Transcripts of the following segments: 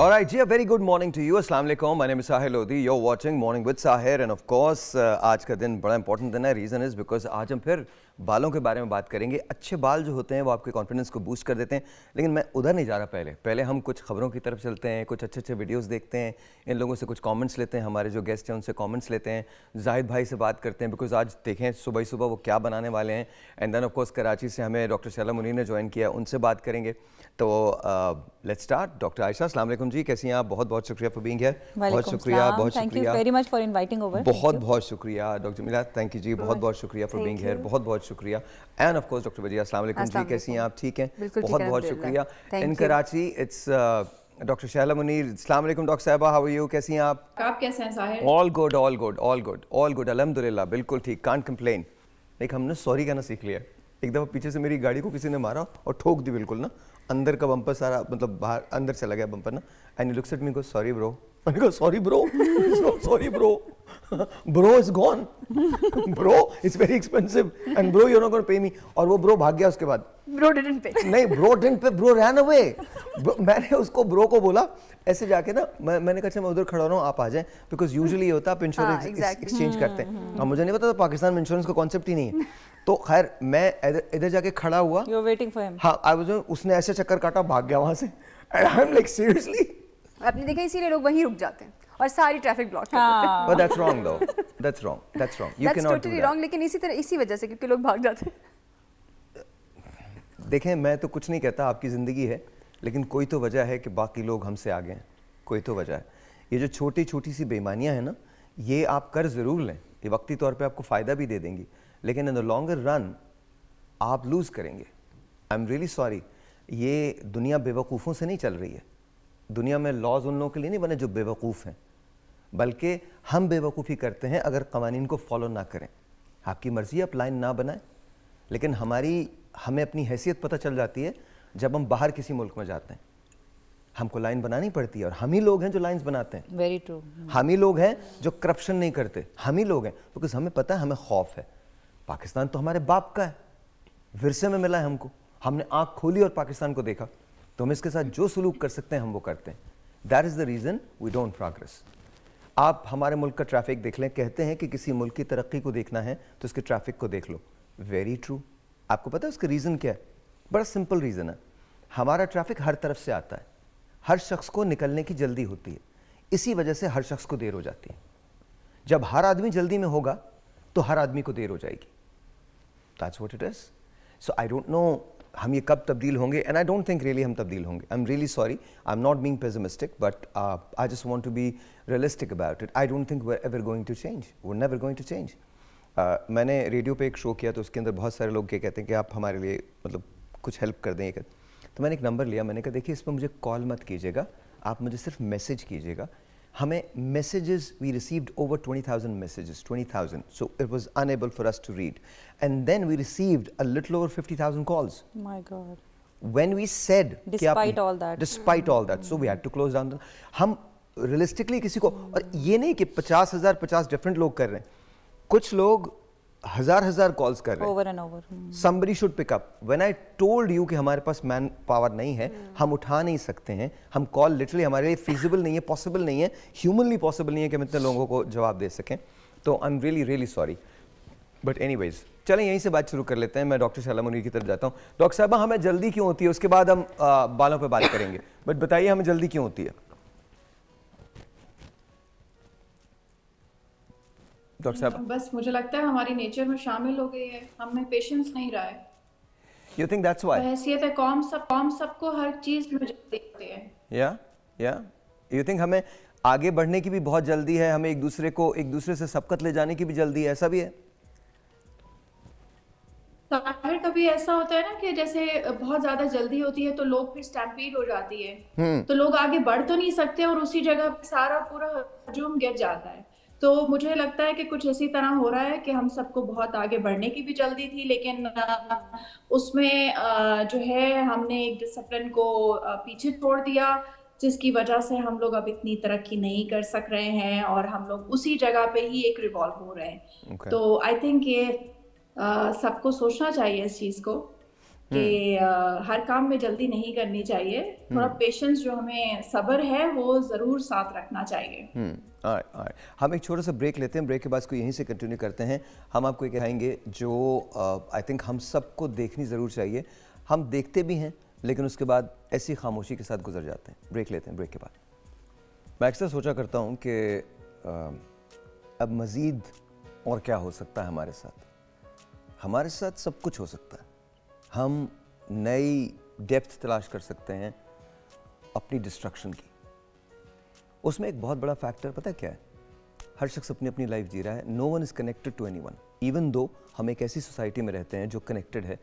All right, ji, a very good morning to you. Assalamu alaikum. My name is Sahir Lodi. You're watching Morning with Sahir, and of course, आज का दिन बड़ा important दिन है. Reason is because आज हम फिर बालों के बारे में बात करेंगे. अच्छे बाल जो होते हैं वो आपके कॉन्फिडेंस को बूस्ट कर देते हैं, लेकिन मैं उधर नहीं जा रहा. पहले हम कुछ खबरों की तरफ चलते हैं, कुछ अच्छे अच्छे वीडियोस देखते हैं, इन लोगों से कुछ कमेंट्स लेते हैं, हमारे जो गेस्ट हैं उनसे कमेंट्स लेते हैं, जाहिद भाई से बात करते हैं बिकॉज आज देखें सुबह सुबह वो क्या बनाने वाले हैं. And then of course Karachi से हमें डॉक्टर शैला मुनीर ने ज्वाइन किया, उनसे बात करेंगे. तो लेट्स स्टार्ट. डॉक्टर आयशा, अस्सलाम वालेकुम जी, कैसी हैं आप? बहुत बहुत शुक्रिया फॉर बीइंग हियर. बहुत बहुत शुक्रिया डॉक्टर मिला, थैंक यू जी, बहुत बहुत शुक्रिया फॉर बीइंग हियर. बहुत बहुत शुक्रिया. एंड ऑफ कोर्स डॉक्टर वजीर, अस्सलाम वालेकुम जी, कैसी हैं आप? ठीक हैं, बहुत बहुत शुक्रिया. In Karachi it's doctor Shaila Munir. अस्सलाम वालेकुम डॉक्टर साहिबा, हाउ आर यू, कैसी हैं आप? आप कैसे हैं साहिब? All good, all good, all good, all good, अल्हम्दुलिल्लाह, बिल्कुल ठीक, कांट कंप्लेन. देख, हमने सॉरी कहना सीख लिया. एक दफ़ा पीछे से मेरी गाड़ी को किसी ने मारा और ठोक दी, बिल्कुल ना, अंदर का बम्पर सारा, मतलब बाहर अंदर चला गया बम्पर ना. And he looks at me, go sorry bro. मैंने कहा sorry bro, sorry bro, bro is gone, bro it's very expensive, and bro you are not going to pay me. और वो ब्रो भाग गया. उसके बाद ब्रो डिडंट पे, नहीं bro didn't pay, bro ran away. मैंने उसको ब्रो को बोला ऐसे जाके ना, मैंने कहा मैं उधर खड़ा रहा हूँ, आप आ जाएं, बिकॉज यूजुअली ये होता है, आप इंश्योरेंस एक्सचेंज करते हैं. अब मुझे नहीं पता था पाकिस्तान में इंश्योरेंस का कॉन्सेप्ट ही नहीं है. तो खैर मैं इधर जाके खड़ा हुआ, you are waiting for him. हाँ, आई वाज, उसने ऐसे चक्कर काटा, भाग गया वहां से. And I am like seriously. आपने देखा, इसीलिए लोग वहीं रुक जाते हैं और सारी ट्रैफिक ब्लॉक करते हैं. But that's wrong though, that's wrong, that's wrong, you can not do that. लेकिन इसी तरह, इसी वजह से, क्योंकि लोग भाग जाते हैं. देखें, मैं तो कुछ नहीं कहता, आपकी जिंदगी है, लेकिन कोई तो वजह है कि बाकी लोग हमसे आगे हैं, कोई तो वजह है. ये जो छोटी छोटी सी बेईमानियां हैं ना, ये आप कर ज़रूर लें, ये वक्ती तौर पे आपको फ़ायदा भी दे देंगी, लेकिन इन द लॉन्गर रन आप लूज़ करेंगे. I am really sorry. ये दुनिया बेवकूफ़ों से नहीं चल रही है. दुनिया में लॉज उन लोगों के लिए नहीं बने जो बेवकूफ़ हैं, बल्कि हम बेवकूफ़ी करते हैं अगर कवानीन को फॉलो ना करें. आपकी मर्ज़ी, आप लाइन ना बनाएं, लेकिन हमें अपनी हैसियत पता चल जाती है जब हम बाहर किसी मुल्क में जाते हैं. हमको लाइन बनानी पड़ती है, और हम ही लोग हैं जो लाइंस बनाते हैं. Very true. हम ही लोग हैं जो करप्शन नहीं करते, हम ही लोग हैं, बिकॉज हमें पता है, हमें खौफ है. पाकिस्तान तो हमारे बाप का है, विरसे में मिला है हमको. हमने आँख खोली और पाकिस्तान को देखा, तो हम इसके साथ जो सलूक कर सकते हैं हम वो करते हैं. That is the reason we don't progress. आप हमारे मुल्क का ट्रैफिक देख लें. कहते हैं कि किसी मुल्क की तरक्की को देखना है तो उसके ट्रैफिक को देख लो. Very true. आपको पता है उसका रीज़न क्या है? बड़ा सिंपल रीज़न है. हमारा ट्रैफिक हर तरफ से आता है, हर शख्स को निकलने की जल्दी होती है, इसी वजह से हर शख्स को देर हो जाती है. जब हर आदमी जल्दी में होगा तो हर आदमी को देर हो जाएगी. That's what it is. So I don't know हम ये कब तब्दील होंगे, and I don't think really हम तब्दील होंगे. I am really sorry, I am not being pessimistic, but I just want to be realistic about it. I don't think we are ever going to change, we are never going to change. मैंने radio पे एक show किया, तो उसके अंदर बहुत सारे लोग ये कहते हैं कि आप हमारे लिए मतलब कुछ हेल्प कर दें. ये तो मैंने एक नंबर लिया, मैंने कहा देखिए, इस पर मुझे कॉल मत कीजिएगा, आप मुझे सिर्फ मैसेज कीजिएगा. हमें messages, we received over 20,000 messages, 20,000, so it was unable for us to read. And then we received a little over 50,000 calls. My god. When we said, despite all that, so we had to close down. हम realistically किसी को, और ये नहीं कि 50,000 different लोग कर रहे हैं, कुछ लोग हजार कॉल्स कर रहे हैं. Somebody should pick up. When I told you कि हमारे पास मैन पावर नहीं है, हम उठा नहीं सकते हैं, हम कॉल लिटरली हमारे लिए फीजिबल नहीं है, पॉसिबल नहीं है, ह्यूमनली पॉसिबल नहीं है कि हम इतने लोगों को जवाब दे सकें. तो I am really really sorry, but anyways चलें यहीं से बात शुरू कर लेते हैं. मैं डॉक्टर शैला मुनीर की तरफ जाता हूँ. डॉक्टर साहबा, हमें जल्दी क्यों होती है? उसके बाद हम बालों पर बात करेंगे, बट बताइए हमें जल्दी क्यों होती है? डॉक्टर साहब, बस मुझे लगता है हमारी नेचर में शामिल हो गई है, हमें पेशेंस नहीं रहा है. You think that's why? हैसियत है, कॉम सबको हर चीज में जल्दी होती है. या यू थिंक हमें आगे बढ़ने की भी बहुत जल्दी है, हमें एक दूसरे से सबकत ले जाने की भी जल्दी है, ऐसा भी है? साहिर, कभी ऐसा होता है ना कि जैसे बहुत ज्यादा जल्दी होती है तो लोग फिर स्टैम्पीड हो जाती है, तो लोग आगे बढ़ तो नहीं सकते और उसी जगह सारा पूरा हजूम गिर जाता है. तो मुझे लगता है कि कुछ इसी तरह हो रहा है कि हम सबको बहुत आगे बढ़ने की भी जल्दी थी, लेकिन उसमें जो है हमने एक डिसिप्लिन को पीछे छोड़ दिया, जिसकी वजह से हम लोग अब इतनी तरक्की नहीं कर सक रहे हैं और हम लोग उसी जगह पे ही एक रिवॉल्व हो रहे हैं. तो आई थिंक ये सबको सोचना चाहिए इस चीज़ को कि हर काम में जल्दी नहीं करनी चाहिए, थोड़ा पेशेंस जो हमें सब्र है वो जरूर साथ रखना चाहिए। हम एक छोटा सा ब्रेक लेते हैं, ब्रेक के बाद इसको यहीं से कंटिन्यू करते हैं। हम आपको ये कहेंगे जो आई थिंक हम सबको देखनी ज़रूर चाहिए, हम देखते भी हैं लेकिन उसके बाद ऐसी खामोशी के साथ गुजर जाते हैं। ब्रेक लेते हैं, ब्रेक के बाद मैं अक्सर सोचा करता हूँ कि अब मज़ीद और क्या हो सकता है हमारे साथ। हमारे साथ सब कुछ हो सकता है, हम नई डेप्थ तलाश कर सकते हैं अपनी डिस्ट्रक्शन की। उसमें एक बहुत बड़ा फैक्टर पता क्या है, हर शख्स अपनी अपनी लाइफ जी रहा है, no one is connected to any one. Even though हम एक ऐसी सोसाइटी में रहते हैं जो कनेक्टेड है,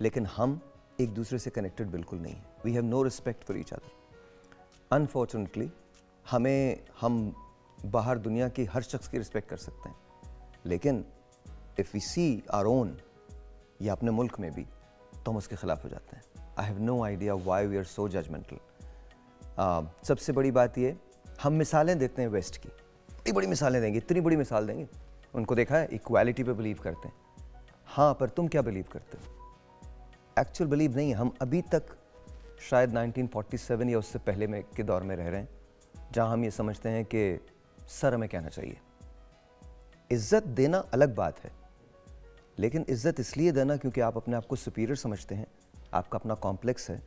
लेकिन हम एक दूसरे से कनेक्टेड बिल्कुल नहीं है। We have no respect for each other. Unfortunately हमें हम बाहर दुनिया की हर शख्स की रिस्पेक्ट कर सकते हैं, लेकिन if we see our own या अपने मुल्क में भी तो हम उसके खिलाफ हो जाते हैं। I have no idea why we are so judgemental. सबसे बड़ी बात ये, हम मिसालें देखते हैं वेस्ट की, इतनी बड़ी मिसालें देंगे, इतनी बड़ी मिसाल देंगे, उनको देखा है, इक्वालिटी पे बिलीव करते हैं। हाँ, पर तुम क्या बिलीव करते हो? एक्चुअल बिलीव नहीं है। हम अभी तक शायद 1947 या उससे पहले में के दौर में रह रहे हैं जहाँ हम ये समझते हैं कि सर हमें कहना चाहिए। इज्जत देना अलग बात है, लेकिन इज्जत इसलिए देना क्योंकि आप अपने आप को सुपीरियर समझते हैं, आपका अपना कॉम्प्लेक्स है,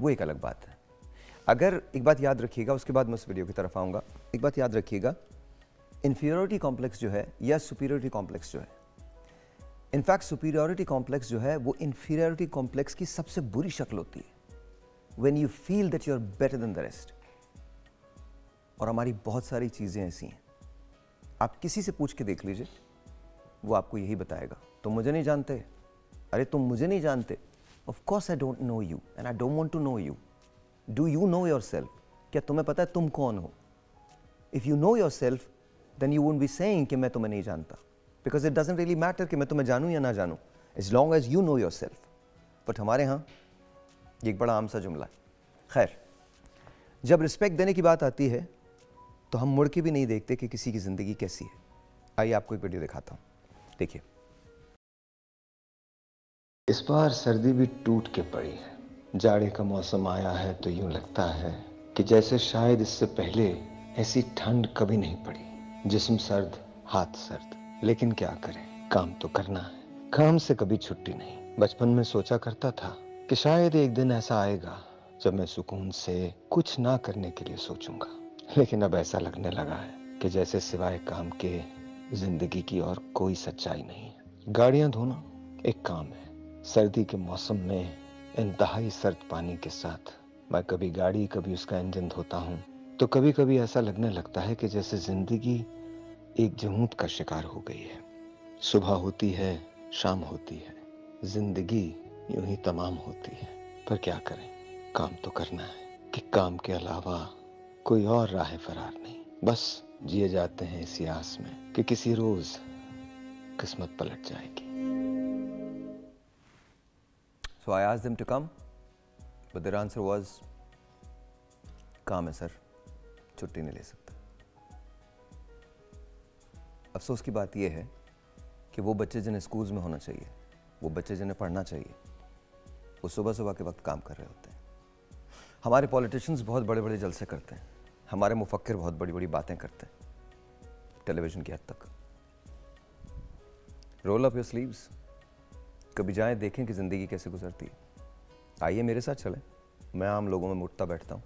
वो एक अलग बात है। अगर एक बात याद रखिएगा, उसके बाद मैं उस वीडियो की तरफ आऊँगा, एक बात याद रखिएगा, इन्फीरियरिटी कॉम्प्लेक्स जो है या सुपीरियरिटी कॉम्प्लेक्स जो है, इनफैक्ट सुपीरियरिटी कॉम्प्लेक्स जो है वो इन्फीरियरिटी कॉम्प्लेक्स की सबसे बुरी शक्ल होती है। When you feel that you are better than the rest. और हमारी बहुत सारी चीज़ें ऐसी हैं, आप किसी से पूछ के देख लीजिए, वो आपको यही बताएगा, तुम मुझे नहीं जानते, अरे तुम मुझे नहीं जानते। Of course I don't know you and I don't want to know you. Do you know yourself? क्या तुम्हें पता है तुम कौन हो? If you know yourself then you won't be saying कि मैं तुम्हें नहीं जानता, because it doesn't really matter कि मैं तुम्हें जानूँ या ना जानूँ, as long as you know yourself. But हमारे यहाँ ये एक बड़ा आम सा जुमला है। खैर, जब रिस्पेक्ट देने की बात आती है तो हम मुड़ के भी नहीं देखते कि किसी की ज़िंदगी कैसी है। आइए आपको एक वीडियो दिखाता हूँ, देखिए। इस बार सर्दी भी टूट के पड़ी है, जाड़े का मौसम आया है तो यूं लगता है कि जैसे शायद इससे पहले ऐसी ठंड कभी नहीं पड़ी। जिस्म सर्द, हाथ सर्द, लेकिन क्या करें, काम तो करना है, काम से कभी छुट्टी नहीं। बचपन में सोचा करता था कि शायद एक दिन ऐसा आएगा जब मैं सुकून से कुछ ना करने के लिए सोचूंगा, लेकिन अब ऐसा लगने लगा है कि जैसे सिवाय काम के जिंदगी की और कोई सच्चाई नहीं है। गाड़ियां धोना एक काम है, सर्दी के मौसम में इंतहाई सर्द पानी के साथ मैं कभी गाड़ी, कभी उसका इंजन धोता हूं, तो कभी कभी ऐसा लगने लगता है कि जैसे जिंदगी एक जहूत का शिकार हो गई है। सुबह होती है, शाम होती है, जिंदगी यूं ही तमाम होती है। पर क्या करें, काम तो करना है, कि काम के अलावा कोई और राह फरार नहीं। बस जिए जाते हैं इसी आस में कि किसी रोज किस्मत पलट जाएगी। So I asked them to come, but their answer was, काम है सर, छुट्टी नहीं ले सकता। अफसोस की बात यह है कि वो बच्चे जिन्हें स्कूल्स में होना चाहिए, वो बच्चे जिन्हें पढ़ना चाहिए, वो सुबह सुबह के वक्त काम कर रहे होते हैं। हमारे पॉलिटिशियंस बहुत बड़े बड़े जलसे करते हैं, हमारे मुफक्किर बहुत बड़ी बड़ी बातें करते हैं, टेलीविजन की हद तक। रोल अप योर स्लीव्स, कभी जाएं, देखें कि ज़िंदगी कैसे गुजरती है। आइए मेरे साथ चलें, मैं आम लोगों में उठता बैठता हूँ,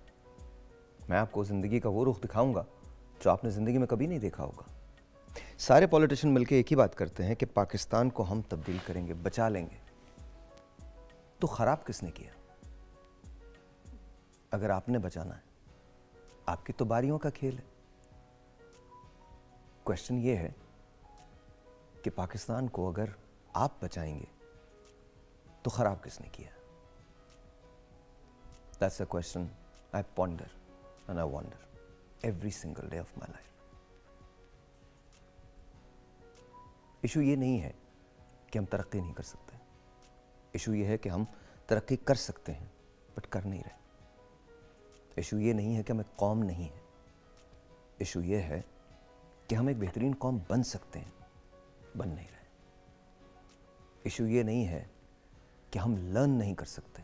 मैं आपको ज़िंदगी का वो रुख दिखाऊंगा जो आपने ज़िंदगी में कभी नहीं देखा होगा। सारे पॉलिटिशियन मिलकर एक ही बात करते हैं कि पाकिस्तान को हम तब्दील करेंगे, बचा लेंगे। तो ख़राब किसने किया? अगर आपने बचाना है, आपकी तो बारियों का खेल है। क्वेश्चन ये है कि पाकिस्तान को अगर आप बचाएंगे तो खराब किसने किया? That's a question I ponder and I wonder every single day of my life. Issue ये नहीं है कि हम तरक्की नहीं कर सकते, इशू ये है कि हम तरक्की कर सकते हैं बट कर नहीं रहे। इशू ये नहीं है कि हम एक कौम नहीं है, इशू ये है कि हम एक बेहतरीन कौम बन सकते हैं, बन नहीं रहे। इशू ये नहीं है कि हम लर्न नहीं कर सकते।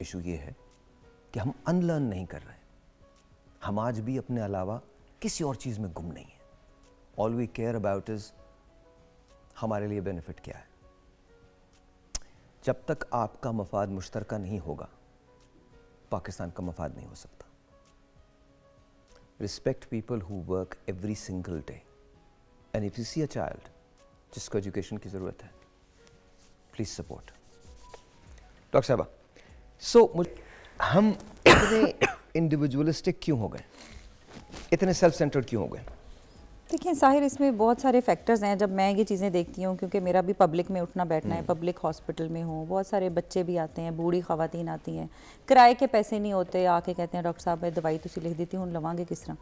इशू ये है कि हम अनलर्न नहीं कर रहे हैं। हम आज भी अपने अलावा किसी और चीज़ में गुम नहीं है। All we care about is हमारे लिए बेनिफिट क्या है। जब तक आपका मफाद मुश्तरका नहीं होगा, पाकिस्तान का मफाद नहीं हो सकता। Respect people who work every single day, and if you see a child जिसको एजुकेशन की ज़रूरत है, प्लीज़ सपोर्ट। डॉक्टर साहबा, सो हम इतने इंडिविजुअलिस्टिक क्यों हो गए, इतने सेल्फ सेंटर्ड क्यों हो गए? देखिए साहिर, इसमें बहुत सारे फैक्टर्स हैं। जब मैं ये चीज़ें देखती हूँ, क्योंकि मेरा भी पब्लिक में उठना बैठना है, पब्लिक हॉस्पिटल में हूँ, बहुत सारे बच्चे भी आते हैं, बूढ़ी ख़वातीन आती हैं, किराए के पैसे नहीं होते, आके कहते हैं डॉक्टर साहब मैं दवाई तुसी लिख देती हूँ, लवांगे किस तरह।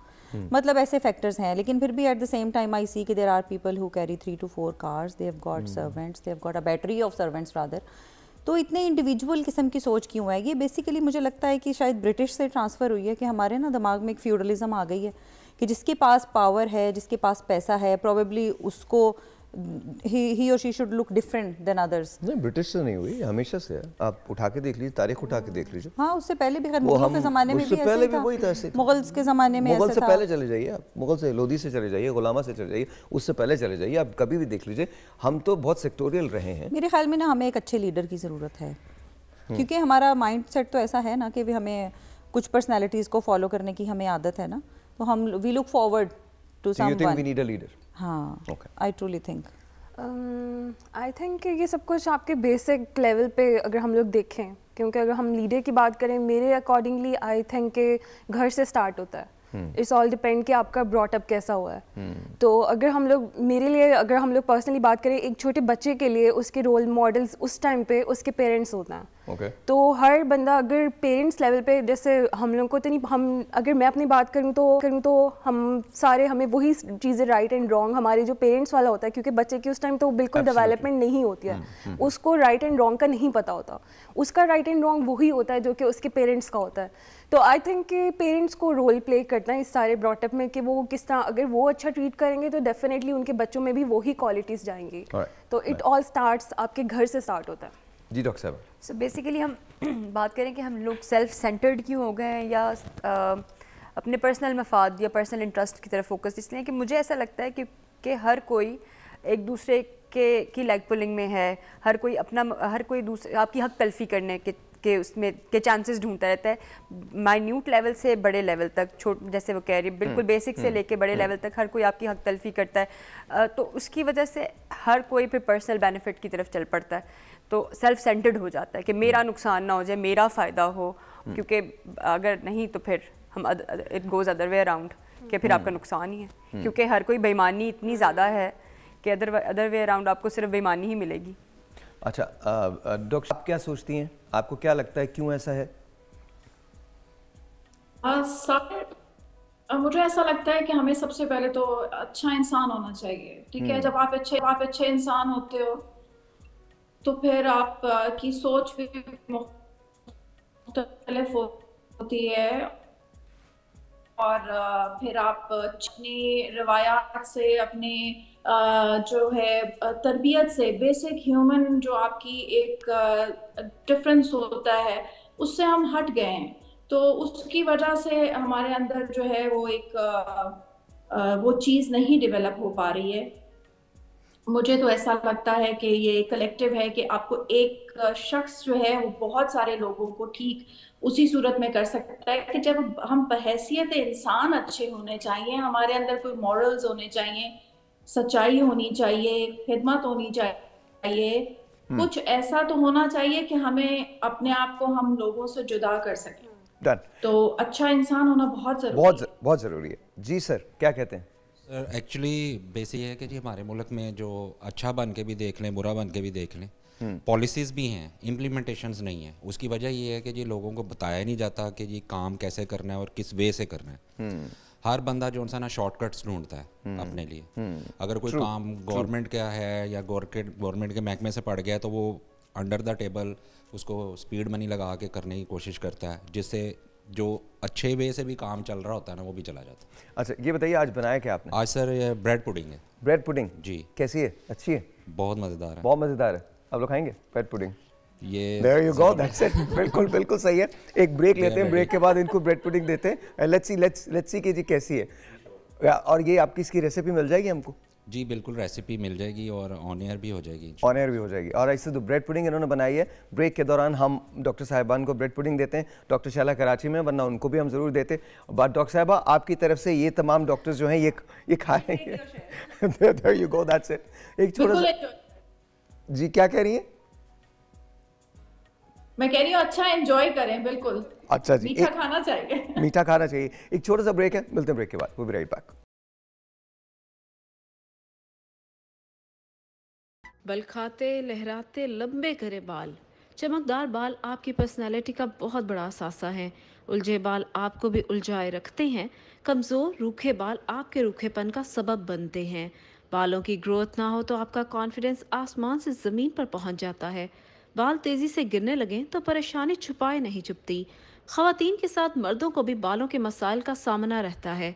मतलब ऐसे फैक्टर्स हैं। लेकिन फिर भी at the same time I see कि there are people who carry 3 to 4 cars, they have got servants, they have got a battery of servants rather. तो इतने इंडिविजुअल किस्म की सोच क्यों है? ये बेसिकली मुझे लगता है कि शायद ब्रिटिश से ट्रांसफ़र हुई है कि हमारे ना दिमाग में एक फ्यूडलिज़म आ गई है कि जिसके पास पावर है, जिसके पास पैसा है, प्रोबेबली उसको ही और she should look different than others. नहीं, ब्रिटिश से नहीं हुई, हमेशा से है। आप उठा के देख लीजिए, तारीख उठा के देख लीजिए। हाँ, उससे पहले भी, मुगलों के ज़माने में भी पहले भी वही था। मुगल्स के ज़माने में, मुगल से पहले चले जाइए आप, मुगल से लोधी से चले जाइए, गुलामा से चले जाइए, उससे पहले चले जाइए, आप कभी भी देख लीजिए। हम तो बहुत सेक्टोरियल रहे हैं। मेरे ख्याल में ना हमें एक अच्छे लीडर की ज़रूरत है, क्योंकि हमारा माइंड सेट तो ऐसा है ना कि हमें कुछ पर्सनैलिटीज़ को फॉलो करने की हमें आदत है ना, तो हम we look forward to someone. हाँ, आई ट्रूली थिंक ये सब कुछ आपके बेसिक लेवल पे अगर हम लोग देखें, क्योंकि अगर हम लीडर की बात करें, मेरे अकॉर्डिंगली आई थिंक के घर से स्टार्ट होता है। इट्स ऑल डिपेंड कि आपका ब्रॉटअप कैसा हुआ है। तो अगर हम लोग, मेरे लिए अगर हम लोग पर्सनली बात करें, एक छोटे बच्चे के लिए उसके रोल मॉडल्स उस टाइम पे उसके पेरेंट्स होते हैं। तो हर बंदा अगर पेरेंट्स लेवल पे, जैसे हम लोग को तो नहीं, हम अगर मैं अपनी बात करूँ तो हम सारे, हमें वही चीज़ें राइट एंड रॉन्ग हमारे जो पेरेंट्स वाला होता है, क्योंकि बच्चे की उस टाइम तो बिल्कुल डेवलपमेंट नहीं होती है। उसको राइट एंड रॉन्ग का नहीं पता होता, उसका राइट एंड रॉन्ग वही होता है जो कि उसके पेरेंट्स का होता है। तो आई थिंक कि पेरेंट्स को रोल प्ले करना है इस सारे ब्रॉटअप में, कि वो किस तरह, अगर वो अच्छा ट्रीट करेंगे तो डेफिनेटली उनके बच्चों में भी वही क्वालिटीज़ जाएंगी। तो इट ऑल स्टार्ट्स, आपके घर से स्टार्ट होता है। जी डॉक्टर साहब, सो बेसिकली हम बात करें कि हम लोग सेल्फ सेंटर्ड क्यों हो गए हैं, या अपने पर्सनल मफाद या पर्सनल इंटरेस्ट की तरफ फोकस, इसलिए कि मुझे ऐसा लगता है कि हर कोई एक दूसरे की लेग पुलिंग में है, हर कोई अपना, हर कोई दूसरे आपकी हक तलफ़ी करने के उसमें के चांसेस ढूंढता रहता है, माइन्यूट लेवल से बड़े लेवल तक, छोटे जैसे वो कह रही है, बिल्कुल बेसिक से लेके बड़े लेवल तक हर कोई आपकी हक तलफी करता है। तो उसकी वजह से हर कोई फिर पर्सनल बेनिफिट की तरफ चल पड़ता है, तो सेल्फ सेंटर्ड हो जाता है कि मेरा नुकसान ना हो जाए, मेरा फ़ायदा हो, क्योंकि अगर नहीं तो फिर हम it goes other way around, कि फिर आपका नुकसान ही है, क्योंकि हर कोई बेईमानी इतनी ज़्यादा है कि अदर वे अराउंड आपको सिर्फ बेईमानी ही मिलेगी। अच्छा डॉक्टर, आप क्या सोचती हैं, आपको क्या लगता है क्यों ऐसा है? मुझे ऐसा लगता है कि हमें सबसे पहले तो अच्छा इंसान होना चाहिए, ठीक है? जब आप अच्छे इंसान होते हो तो फिर आप की सोच भी मुख्तलिफ होती है, और फिर आप अपनी रवायात से, अपने जो है तरबियत से, बेसिक ह्यूमन जो आपकी एक डिफरेंस होता है उससे हम हट गए हैं, तो उसकी वजह से हमारे अंदर जो है वो एक वो चीज़ नहीं डेवलप हो पा रही है। मुझे तो ऐसा लगता है कि ये कलेक्टिव है कि आपको एक शख्स जो है वो बहुत सारे लोगों को ठीक उसी सूरत में कर सकता है कि जब हम बहैसियत इंसान अच्छे होने चाहिए, हमारे अंदर कोई मॉरल्स होने चाहिए, सच्चाई होनी चाहिए, खिदमत होनी चाहिए, कुछ ऐसा तो होना चाहिए कि हमें अपने आप को हम लोगों से जुदा कर सकें। तो अच्छा इंसान होना बहुत ज़रूरी है। जी सर, क्या कहते हैं? सर एक्चुअली बेसिक है कि जी हमारे मुल्क में जो अच्छा बन के भी देख लें, बुरा बन के भी देख लें, पॉलिसीज़ भी हैं, इम्प्लीमेंटेशंस नहीं है। उसकी वजह ये है कि जी लोगों को बताया नहीं जाता कि जी काम कैसे करना है और किस वे से करना है। हर बंदा जो सा ना शॉर्टकट्स ढूंढता है अपने लिए। अगर कोई काम गवर्नमेंट का है या गवर्नमेंट के महकमे से पड़ गया, तो वो अंडर द टेबल उसको स्पीड मनी लगा के करने की कोशिश करता है, जिससे जो अच्छे वे से भी काम चल रहा होता है ना, वो भी चला जाता है। अच्छा ये बताइए, आज बनाया क्या आपने? आज सर ये ब्रेड पुडिंग है। ब्रेड पुडिंग जी, कैसी है? अच्छी है, बहुत मज़ेदार है। अब लोग खाएंगे bread pudding? There you go, that's it. बिल्कुल बिल्कुल सही है. एक ब्रेक लेते हैं, ब्रेक के बाद इनको ब्रेड पुडिंग देते हैं. लेट्स सी कि जी कैसी है. और ये आपकी इसकी रेसिपी मिल जाएगी हमको? जी बिल्कुल, रेसिपी मिल जाएगी और ऑन एयर भी हो जाएगी. ऑन एयर भी हो जाएगी. और ऐसे तो ब्रेड पुडिंग इन्होंने बनाई है. ब्रेक के दौरान हम डॉक्टर साहिबान को ब्रेड पुडिंग देते हैं. डॉक्टर शैला कराची में, वरना उनको भी हम ज़रूर देते. बट डॉक्टर साहिबा आपकी तरफ से ये तमाम डॉक्टर्स जो हैं ये खा रहे यू गो दैट्स इट. एक छोटा सा जी क्या कह रही है? मैं कह रही हूँ अच्छा एंजॉय करें. बिल्कुल अच्छा जी, मीठा खाना चाहिए, मीठा खाना चाहिए. एक छोटा सा ब्रेक है, मिलते हैं ब्रेक के बाद. वो भी राइट बैक. बल खाते लहराते लंबे करे बाल, चमकदार बाल आपकी पर्सनालिटी का बहुत बड़ा असासा है. उलझे बाल आपको भी उलझाए रखते हैं. कमज़ोर रूखे बाल आपके रूखेपन का सबब बनते हैं. बालों की ग्रोथ ना हो तो आपका कॉन्फिडेंस आसमान से ज़मीन पर पहुंच जाता है. बाल तेज़ी से गिरने लगें तो परेशानी छुपाए नहीं छुपती. ख़वातीन के साथ मर्दों को भी बालों के मसाइल का सामना रहता है.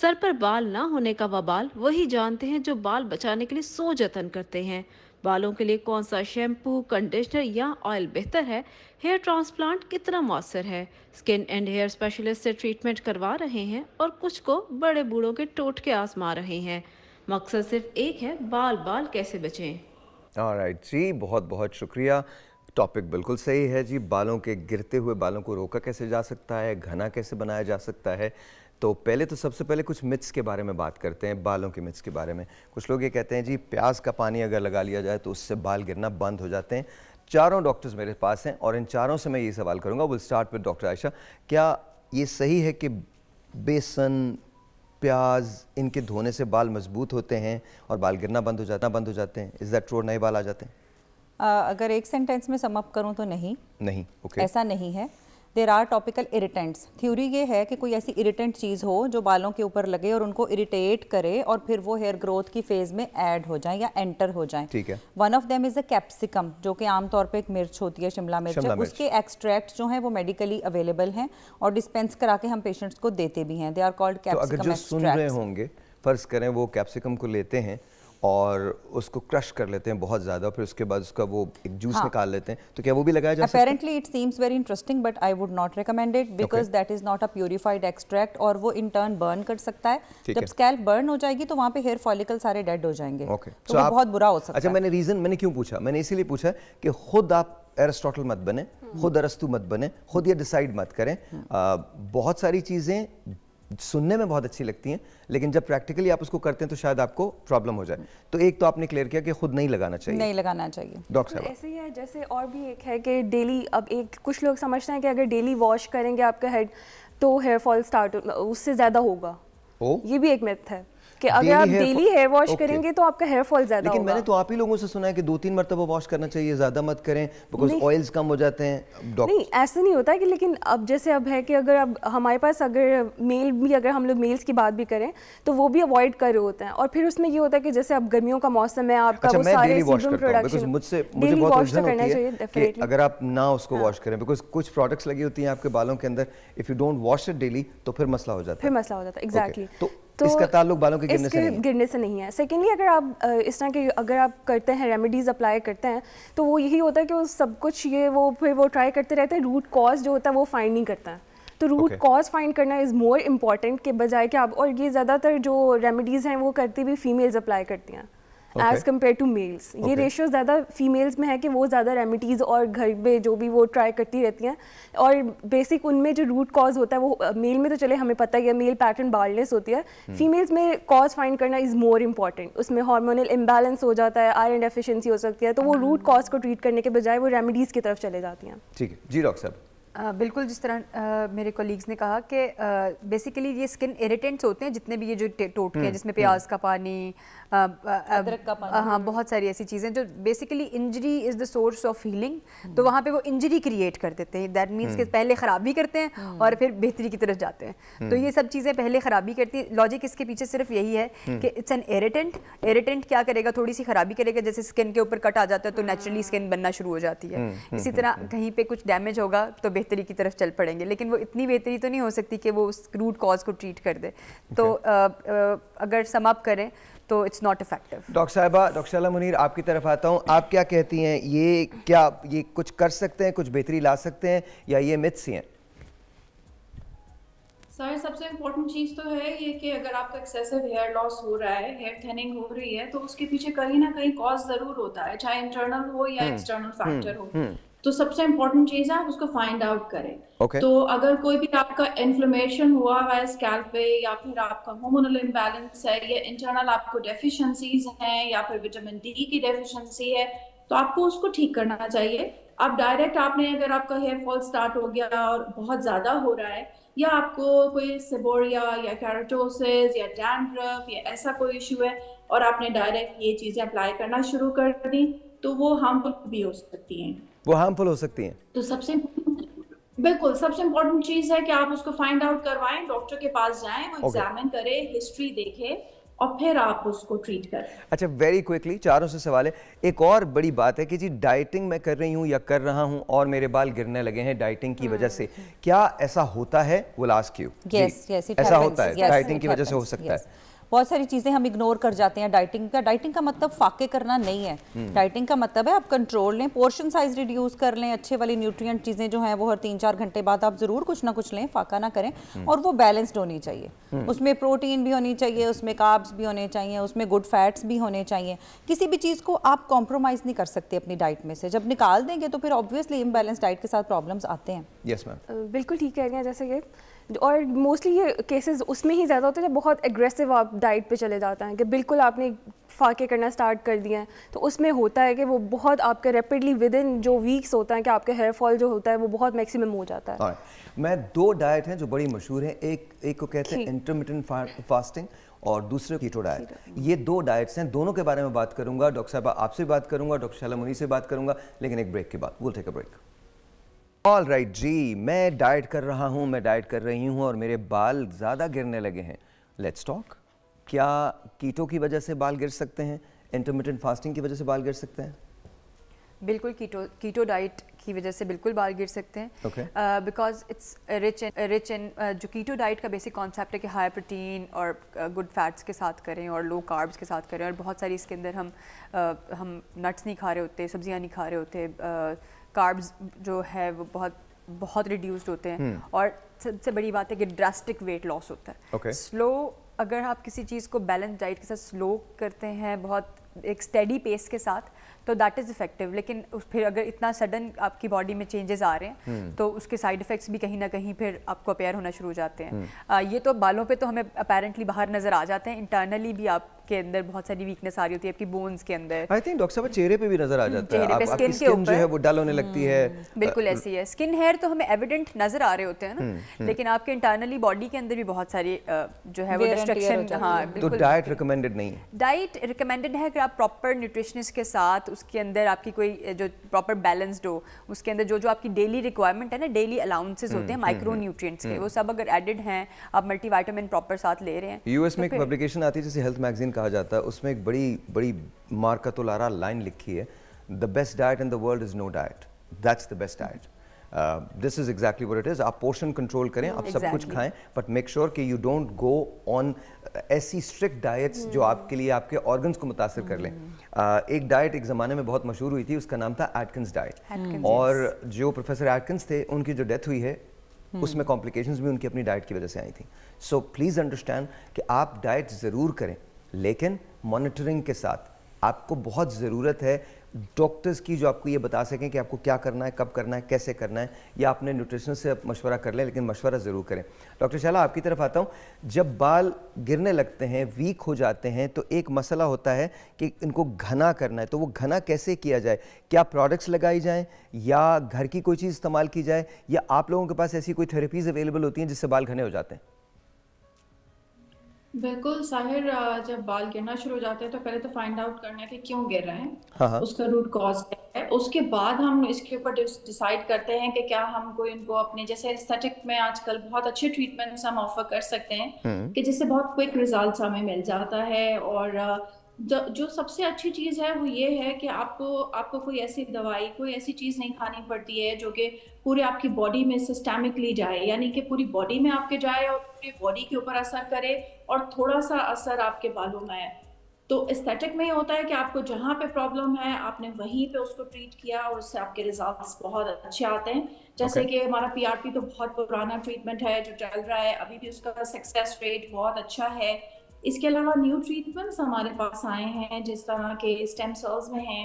सर पर बाल ना होने का वबाल वही जानते हैं जो बाल बचाने के लिए सोच जतन करते हैं. बालों के लिए कौन सा शैम्पू, कंडीशनर या ऑयल बेहतर है, हेयर ट्रांसप्लांट कितना मौसर है. स्किन एंड हेयर स्पेशलिस्ट से ट्रीटमेंट करवा रहे हैं और कुछ को बड़े बूढ़ों के टोटके आजमा रहे हैं. मकसद सिर्फ एक है, बाल बाल कैसे बचें. ऑलराइट जी, बहुत बहुत शुक्रिया. टॉपिक बिल्कुल सही है जी. बालों के गिरते हुए बालों को रोका कैसे जा सकता है, घना कैसे बनाया जा सकता है. तो पहले तो सबसे पहले कुछ मिथ्स के बारे में बात करते हैं, बालों के मिथ्स के बारे में. कुछ लोग ये कहते हैं जी प्याज का पानी अगर लगा लिया जाए तो उससे बाल गिरना बंद हो जाते हैं. चारों डॉक्टर्स मेरे पास हैं और इन चारों से मैं ये सवाल करूँगा. Will start with doctor Ayesha. क्या ये सही है कि बेसन, प्याज, इनके धोने से बाल मजबूत होते हैं और बाल गिरना बंद हो जाते हैं? Is that true? नए बाल आ जाते हैं? अगर एक सेंटेंस में सम अप करूँ तो नहीं. ओके, ऐसा नहीं है. There are topical irritants. Theory ये है कि कोई ऐसी इरिटेंट चीज़ हो जो बालों के ऊपर लगे और उनको इरिटेट करे और फिर वो हेयर ग्रोथ की फेज़ में ऐड हो जाए या एंटर हो जाए. ठीक है. One of them is a capsicum, जो कि आमतौर पे एक मिर्च होती है, शिमला मिर्च. उसके एक्सट्रैक्ट जो हैं वो मेडिकली अवेलेबल हैं और डिस्पेंस करा के हम पेशेंट्स को देते भी हैं. They are called capsicum extract होंगे. फर्ज करें वो कैप्सिकम को लेते हैं और उसको क्रश कर लेते हैं बहुत ज़्यादा, फिर उसके बाद उसका वो एक जूस निकाल लेते हैं. तो क्या वो भी लगाया जा सकता है? Apparently it seems very interesting but I would not recommend it because that is not a purified extract. और वो in turn burn कर सकता है. जब scalp burn हो जाएगी तो वहाँ पे hair follicle सारे dead हो जाएंगे. तो वो बहुत बुरा हो सकता है. अच्छा, मैंने रीज़न मैंने क्यों पूछा, मैंने इसीलिए पूछा कि खुद आप एरिस्टोटल मत बने, खुद अरस्तु मत बने, खुद ये डिसाइड मत करें. बहुत सारी चीज़ें सुनने में बहुत अच्छी लगती हैं लेकिन जब प्रैक्टिकली आप उसको करते हैं तो शायद आपको प्रॉब्लम हो जाए. तो एक तो आपने क्लियर किया कि खुद नहीं लगाना चाहिए. डॉक्टर साहब ऐसे ही है जैसे और भी एक है कि डेली, अब एक कुछ लोग समझते हैं कि अगर डेली वॉश करेंगे आपका हेड तो हेयर फॉल स्टार्ट उससे ज़्यादा होगा. ये भी एक मिथ है कि अगर आप डेली हेयर वॉश करेंगे तो आपका हेयर फॉल ज्यादा होगा. लेकिन मैंने तो आप ही लोगों से सुना है कि 2-3 मर्तबा वॉश करना चाहिए, ज्यादा मत करें बिकॉज ऑयल्स कम हो जाते हैं. नहीं, ऐसा नहीं होता है कि, लेकिन अब जैसे अब है कि अगर अब हमारे पास अगर मेल भी, अगर हम लोग मेल्स की बात भी करें तो वो भी अवॉइड कर रहे होते हैं. और फिर उसमें ये होता है कि जैसे अब गर्मियों का मौसम है आपका, वो सारे सीरम प्रोडक्शन मुझसे मुझे बहुत उलझन होती है अगर आप ना उसको वॉश करें बिकॉज कुछ प्रोडक्ट्स लगी होती हैं आपके बालों के अंदर. If you don't wash it daily तो फिर मसला हो जाता है. एग्जैक्टली. तो इसका ताल्लुक बालों के गिरने से नहीं है. सेकेंडली, अगर आप इस तरह के अगर आप करते हैं रेमेडीज़ अप्लाई करते हैं तो वो यही होता है कि वो सब कुछ ये वो ट्राई करते रहते हैं. रूट कॉज जो होता है वो फाइंड नहीं करता है. तो रूट कॉज फाइंड करना इज़ मोर इम्पॉर्टेंट के बजाय कि आप, और ये ज़्यादातर जो रेमेडीज़ हैं वो करती भी फीमेल्स अप्लाई करती हैं एज़ कम्पेयर टू मेल्स. ये रेशियो ज़्यादा फीमेल्स में है कि वो ज़्यादा रेमिडीज़ और घर पे जो भी वो ट्राई करती रहती हैं और बेसिक उनमें जो रूट कॉज होता है वो मेल में तो चले हमें पता ही है मेल पैटर्न बार्डनेस होती है. फीमेल्स में कॉज फाइंड करना इज़ मोर इम्पॉर्टेंट. उसमें हार्मोनल इम्बैलेंस हो जाता है, आयरन डेफिशिएंसी हो सकती है, तो वो रूट कॉज को ट्रीट करने के बजाय वो रेमिडीज़ की तरफ चले जाती हैं. ठीक है जी डॉक्टर साहब. बिल्कुल, जिस तरह मेरे कोलीग्स ने कहा कि बेसिकली ये स्किन इरिटेंट्स होते हैं जितने भी ये जो टोटके हैं जिसमें प्याज का पानी, अदरक का पानी, हाँ, बहुत सारी ऐसी चीज़ें जो basically injury is the source of healing. तो वहाँ पे वो इंजरी क्रिएट कर देते हैं. दैट मीन्स कि पहले ख़राबी करते हैं और फिर बेहतरी की तरफ जाते हैं. तो ये सब चीज़ें पहले ख़राबी करती है. लॉजिक इसके पीछे सिर्फ यही है कि इट्स एन इरिटेंट क्या करेगा, थोड़ी सी ख़राबी करेगा. जैसे स्किन के ऊपर कट आ जाता है तो नेचुरली स्किन बनना शुरू हो जाती है. इसी तरह कहीं पर कुछ डैमेज होगा तो बेहतरी की तरफ चल पड़ेंगे, लेकिन वो इतनी बेहतरी तो नहीं हो सकती कि वो उस रूट कॉज को ट्रीट कर दे। तो अगर सम अप करें तो इट्स नॉट इफेक्टिव। डॉक्टर साहिबा, डॉक्टर शैला मुनीर आपकी तरफ आता हूँ, आप क्या कहती हैं, ये क्या ये कुछ कर सकते हैं, कुछ बेहतरी ला सकते हैं या ये मिथ्स ही हैं? सर सबसे इम्पोर्टेंट चीज़ तो है ये कि अगर आपका एक्सेसिव हेयर लॉस हो रहा है, हेयर थिनिंग हो रही है, तो उसके पीछे कहीं ना कहीं कॉज जरूर होता है, चाहे इंटरनल हो या एक्सटर्नल फैक्टर हो। तो सबसे इम्पोर्टेंट चीज़ है आप उसको फाइंड आउट करें। तो अगर कोई भी आपका इन्फ्लेमेशन हुआ है स्कैल्प पे, या फिर आपका हार्मोनल इम्बैलेंस है, या इंटरनल आपको डेफिशिएंसीज हैं, या फिर विटामिन डी की डेफिशिएंसी है, तो आपको उसको ठीक करना चाहिए। आप डायरेक्ट आपने अगर आपका हेयर फॉल स्टार्ट हो गया और बहुत ज़्यादा हो रहा है, या आपको कोई सेबोरिया या केराटोसिस या डैंड्रफ या ऐसा कोई इशू है और आपने डायरेक्ट ये चीज़ें अप्लाई करना शुरू कर दी, तो वो हार्मफुल भी हो सकती हैं। वो हार्मफुल हो सकती हैं। तो सबसे बिल्कुल सबसे इम्पोर्टेंट चीज़ है कि आप उसको फाइंड आउट करवाएं, डॉक्टर के पास जाएं, वो एग्जामिन करें, हिस्ट्री देखें और फिर आप उसको ट्रीट करें। अच्छा, वेरी क्विकली चारों से सवाल है। एक और बड़ी बात है कि जी डाइटिंग मैं कर रही हूँ या कर रहा हूँ और मेरे बाल गिरने लगे हैं डाइटिंग की वजह से, क्या ऐसा होता है? Will ask you. ऐसा होता है डाइटिंग की वजह से हो सकता है। बहुत सारी चीज़ें हम इग्नोर कर जाते हैं। डाइटिंग का मतलब फाके करना नहीं है। डाइटिंग का मतलब है आप कंट्रोल लें, पोर्शन साइज रिड्यूस कर लें, अच्छे वाली न्यूट्रिएंट चीज़ें जो हैं वो हर 3-4 घंटे बाद आप ज़रूर कुछ ना कुछ लें, फाका ना करें। और वो बैलेंस्ड होनी चाहिए, उसमें प्रोटीन भी होनी चाहिए, उसमें कार्ब्स भी होने चाहिए, उसमें गुड फैट्स भी होने चाहिए। किसी भी चीज़ को आप कॉम्प्रोमाइज़ नहीं कर सकते अपनी डाइट में से। जब निकाल देंगे तो फिर ऑब्वियसली इम्बैलेंस डाइट के साथ प्रॉब्लम्स आते हैं। यस मैम, बिल्कुल ठीक कह रही हैं। जैसे कि और मोस्टली ये केसेस उसमें ही ज़्यादा होते हैं जब बहुत एग्रेसिव आप डाइट पे चले जाते हैं कि बिल्कुल आपने फाके करना स्टार्ट कर दिए हैं, तो उसमें होता है कि वो बहुत आपके रैपिडली विद इन जो वीक्स होता है कि आपका हेयर फॉल जो होता है वो बहुत मैक्सिमम हो जाता है। मैं 2 डाइट हैं जो बड़ी मशहूर हैं, एक को कहते हैं इंटरमिटेंट फास्टिंग और दूसरे कीटो डाइट। ये 2 डाइट्स हैं, दोनों के बारे में बात करूँगा। डॉक्टर साहब आपसे बात करूँगा, डॉक्टर शैला मुनीर से बात करूँगा, लेकिन एक ब्रेक के बाद। Will take a break. All right जी, मैं डाइट कर रहा हूँ, मैं डाइट कर रही हूँ और मेरे बाल ज़्यादा गिरने लगे हैं। लेट्स टॉक, क्या कीटो की वजह से बाल गिर सकते हैं? इंटरमिटेंट फास्टिंग की वजह से बाल गिर सकते हैं? बिल्कुल, कीटो डाइट की वजह से बिल्कुल बाल गिर सकते हैं, बिकॉज इट्स रिच इन जो कीटो डाइट का बेसिक कॉन्सेप्ट है कि हाई प्रोटीन और गुड फैट्स के साथ करें और लो कार्ब्स के साथ करें, और बहुत सारी इसके अंदर हम नट्स नहीं खा रहे होते, सब्जियाँ नहीं खा रहे होते, कार्ब्स जो है वो बहुत रिड्यूस्ड होते हैं। और सबसे बड़ी बात है कि ड्रास्टिक वेट लॉस होता है। स्लो, अगर आप किसी चीज़ को बैलेंस डाइट के साथ स्लो करते हैं बहुत एक स्टेडी पेस के साथ, तो दैट इज़ इफेक्टिव। लेकिन फिर अगर इतना सडन आपकी बॉडी में चेंजेस आ रहे हैं तो उसके साइड इफ़ेक्ट्स भी कहीं ना कहीं फिर आपको अपेयर होना शुरू हो जाते हैं। ये तो बालों पे तो हमें अपेरेंटली बाहर नज़र आ जाते हैं, इंटरनली भी आपके अंदर बहुत सारी वीकनेस आ रही होती है आपकी बोन्स के अंदर। आई थिंक डॉक्टर साहब चेहरे पे भी नज़र आ जाता है, चेहरे पे स्किन के ऊपर जो है वो डल होने लगती है। बिल्कुल ऐसी है। स्किन हेयर तो हमें एविडेंट नज़र आ रहे होते हैं ना, लेकिन आपके इंटरनली बॉडी के अंदर भी बहुत सारी जो है वो डिस्ट्रक्शन। हाँ बिल्कुल। डाइट रिकमेंडेड नहीं है। डाइट रिकमेंडेड है कि आप प्रॉपर न्यूट्रिशनिस्ट के साथ उसके अंदर आपकी कोई जो प्रॉपर बैलेंस्ड हो, उसके अंदर जो आपकी डेली रिक्वायरमेंट है ना, डेली अलाउंसेस होते हैं माइक्रोन्यूट्रिएंट्स के, वो सब अगर एडेड हैं, आप मल्टीविटामिन प्रॉपर साथ ले रहे हैं। यूएस में एक पब्लिकेशन आती है जिसे हेल्थ मैगजीन कहा जाता है, उसमें एक बड़ी बड़ी मार्कतुलारा लाइन लिखी है, the best diet in the world is no diet, that's the best diet. This is exactly what it is. आप पोर्शन कंट्रोल करें, आप सब कुछ खाएं, बट मेक श्योर कि यू डोंट गो ऑन ऐसी स्ट्रिक्ट डाइट्स जो आपके लिए आपके ऑर्गन्स को मुतासर कर लें। एक डाइट एक ज़माने में बहुत मशहूर हुई थी, उसका नाम था एटकिंस डाइट, और जो प्रोफेसर एटकिंस थे उनकी जो डेथ हुई है उसमें कॉम्प्लिकेशंस भी उनकी अपनी डाइट की वजह से आई थी। सो प्लीज़ अंडरस्टैंड कि आप डाइट ज़रूर करें, लेकिन मॉनिटरिंग के साथ। आपको बहुत ज़रूरत है डॉक्टर्स की जो आपको ये बता सकें कि आपको क्या करना है, कब करना है, कैसे करना है, या अपने न्यूट्रिशनिस्ट से आप मशवरा कर लें, लेकिन मशवरा ज़रूर करें। डॉक्टर शैला आपकी तरफ आता हूँ, जब बाल गिरने लगते हैं, वीक हो जाते हैं, तो एक मसला होता है कि इनको घना करना है, तो वो घना कैसे किया जाए? क्या प्रोडक्ट्स लगाई जाएँ या घर की कोई चीज़ इस्तेमाल की जाए, या आप लोगों के पास ऐसी कोई थेरेपीज़ अवेलेबल होती हैं जिससे बाल घने हो जाते हैं? बिल्कुल साहिर, जब बाल गिरना शुरू हो जाते हैं तो पहले तो फाइंड आउट करना है कि क्यों गिर रहे हैं, उसका रूट कॉज क्या है। उसके बाद हम इसके ऊपर डिसाइड करते हैं कि क्या हम कोई उनको अपने जैसे एस्थेटिक में आजकल बहुत अच्छे ट्रीटमेंट्स हम ऑफर कर सकते हैं कि जिससे बहुत क्विक रिजल्ट हमें मिल जाता है और जो सबसे अच्छी चीज़ है वो ये है कि आपको कोई ऐसी दवाई, कोई ऐसी चीज़ नहीं खानी पड़ती है जो कि पूरे आपकी बॉडी में सिस्टमिकली जाए, यानी कि पूरी बॉडी में आपके जाए और पूरी बॉडी के ऊपर असर करे और थोड़ा सा असर आपके बालों में आए। तो एस्थेटिक में ये होता है कि आपको जहाँ पे प्रॉब्लम है आपने वहीं पे उसको ट्रीट किया और उससे आपके रिजल्ट्स बहुत अच्छे आते हैं। जैसे कि हमारा पीआरपी तो बहुत पुराना ट्रीटमेंट है जो चल रहा है, अभी भी उसका सक्सेस रेट बहुत अच्छा है। इसके अलावा न्यू ट्रीटमेंट्स हमारे पास आए हैं जिस तरह के स्टेम सेल्स में हैं,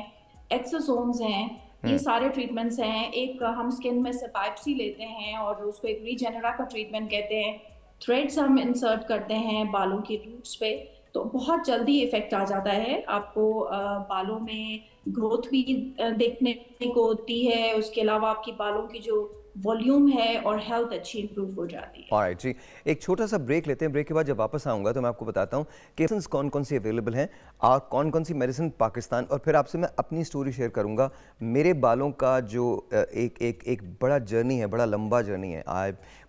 एक्सोसोम्स हैं, ये सारे ट्रीटमेंट्स हैं। एक हम स्किन में से बायोप्सी लेते हैं और उसको एक रीजेनरा का ट्रीटमेंट कहते हैं। थ्रेड्स हम इंसर्ट करते हैं बालों की रूट्स पे, तो बहुत जल्दी इफेक्ट आ जाता है। आपको बालों में ग्रोथ भी देखने को होती है, उसके अलावा आपकी बालों की जो वॉल्यूम है और हेल्थ अच्छी इंप्रूव हो जाती है। ऑलराइट जी, एक छोटा सा ब्रेक लेते हैं। ब्रेक के बाद जब वापस आऊँगा तो मैं आपको बताता हूँ कि मेडिसिन कौन कौन सी अवेलेबल हैं और कौन कौन सी मेडिसिन पाकिस्तान, और फिर आपसे मैं अपनी स्टोरी शेयर करूँगा। मेरे बालों का जो एक बड़ा जर्नी है, बड़ा लंबा जर्नी है।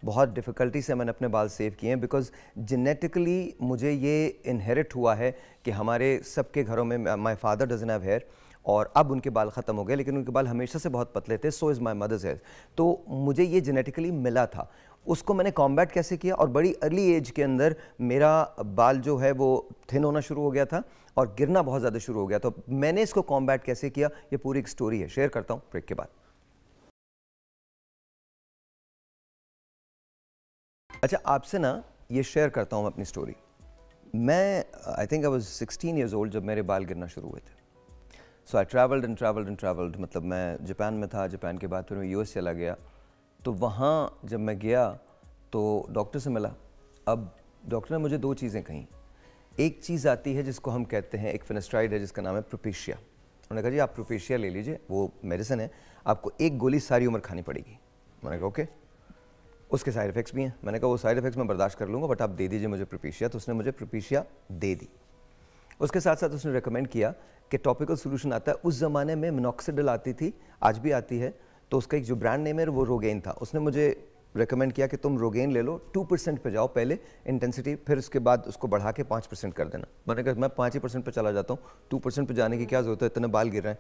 बहुत डिफ़िकल्टी से मैंने अपने बाल सेव किए हैं बिकॉज जेनेटिकली मुझे ये इनहेरिट हुआ है कि हमारे सबके घरों में, my father doesn't have hair और अब उनके बाल ख़त्म हो गए, लेकिन उनके बाल हमेशा से बहुत पतले थे। So is my mother's hair. तो मुझे ये जेनेटिकली मिला था, उसको मैंने कॉम्बैट कैसे किया और बड़ी अर्ली एज के अंदर मेरा बाल जो है वो थिन होना शुरू हो गया था और गिरना बहुत ज़्यादा शुरू हो गया। तो मैंने इसको कॉम्बैट कैसे किया, ये पूरी एक स्टोरी है, शेयर करता हूँ ब्रेक के बाद। अच्छा, आपसे ना ये शेयर करता हूँ अपनी स्टोरी। मैं I think I was 16 years old जब मेरे बाल गिरना शुरू हुए थे। So I travelled and travelled and travelled, मतलब मैं जापान में था, जापान के बाद फिर मैं यूएस चला गया। तो वहाँ जब मैं गया तो डॉक्टर से मिला। अब डॉक्टर ने मुझे दो चीज़ें कहीं, एक चीज़ आती है जिसको हम कहते हैं, एक फिनास्टराइड है जिसका नाम है प्रोपेशिया। उन्होंने कहा जी आप प्रोपेशिया ले लीजिए, वो मेडिसिन है, आपको एक गोली सारी उम्र खानी पड़ेगी। मैंने कहा ओके, उसके साइड इफ़ेक्ट्स भी हैं। मैंने कहा वो साइड इफ़ेक्ट्स मैं बर्दाश्त कर लूँगा, बट आप दे दीजिए मुझे प्रोपेशिया। तो उसने मुझे प्रोपेशिया दे दी। उसके साथ साथ उसने रेकमेंड किया कि टॉपिकल सोल्यूशन आता है, उस ज़माने में मिनॉक्सिडिल आती थी, आज भी आती है, तो उसका एक जो ब्रांड नेम है वो रोगेन था। उसने मुझे रेकमेंड किया कि तुम रोगेन ले लो, 2% पर जाओ पहले इंटेंसिटी, फिर उसके बाद उसको बढ़ा के 5% कर देना। मैंने कहा मैं 5% पर चला जाता हूँ, 2% पर जाने की क्या ज़रूरत है, इतने बाल गिर रहे हैं।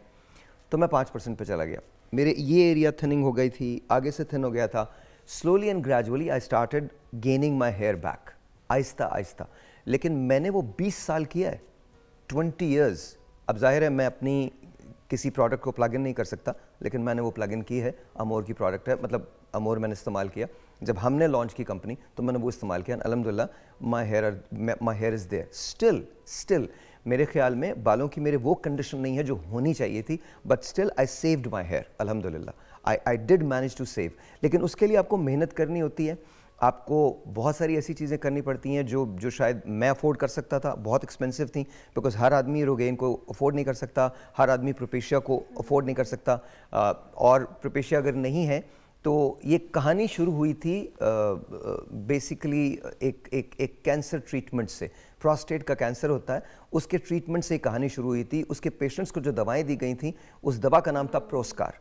तो मैं 5% पर चला गया। मेरे ये एरिया थिनिंग हो गई थी, आगे से थिन हो गया था। Slowly and gradually I started gaining my hair back, आहिस्ता आहिस्ता। लेकिन मैंने वो 20 साल किया है, 20 ईयर्स। अब जाहिर है मैं अपनी किसी प्रोडक्ट को प्लग इन नहीं कर सकता, लेकिन मैंने वो प्लग इन की है। अमोर की प्रोडक्ट है, मतलब अमोर मैंने इस्तेमाल किया जब हमने लॉन्च की कंपनी, तो मैंने वो इस्तेमाल किया। अलहमदिल्ला my hair is there still. मेरे ख्याल में बालों की मेरे वो कंडीशन नहीं है जो होनी चाहिए थी, but still I saved my hair. अलहमदिल्ला I did manage to save, लेकिन उसके लिए आपको मेहनत करनी होती है, आपको बहुत सारी ऐसी चीज़ें करनी पड़ती हैं जो शायद मैं अफोर्ड कर सकता था, बहुत एक्सपेंसिव थी, बिकॉज हर आदमी रोगेन को अफोर्ड नहीं कर सकता, हर आदमी प्रोपेशिया को अफोर्ड नहीं कर सकता, और प्रोपेशिया अगर नहीं है तो ये कहानी शुरू हुई थी बेसिकली एक कैंसर ट्रीटमेंट से। प्रोस्टेट का कैंसर होता है, उसके ट्रीटमेंट से कहानी शुरू हुई थी। उसके पेशेंट्स को जो दवाएँ दी गई थी, उस दवा का नाम था प्रोस्कार।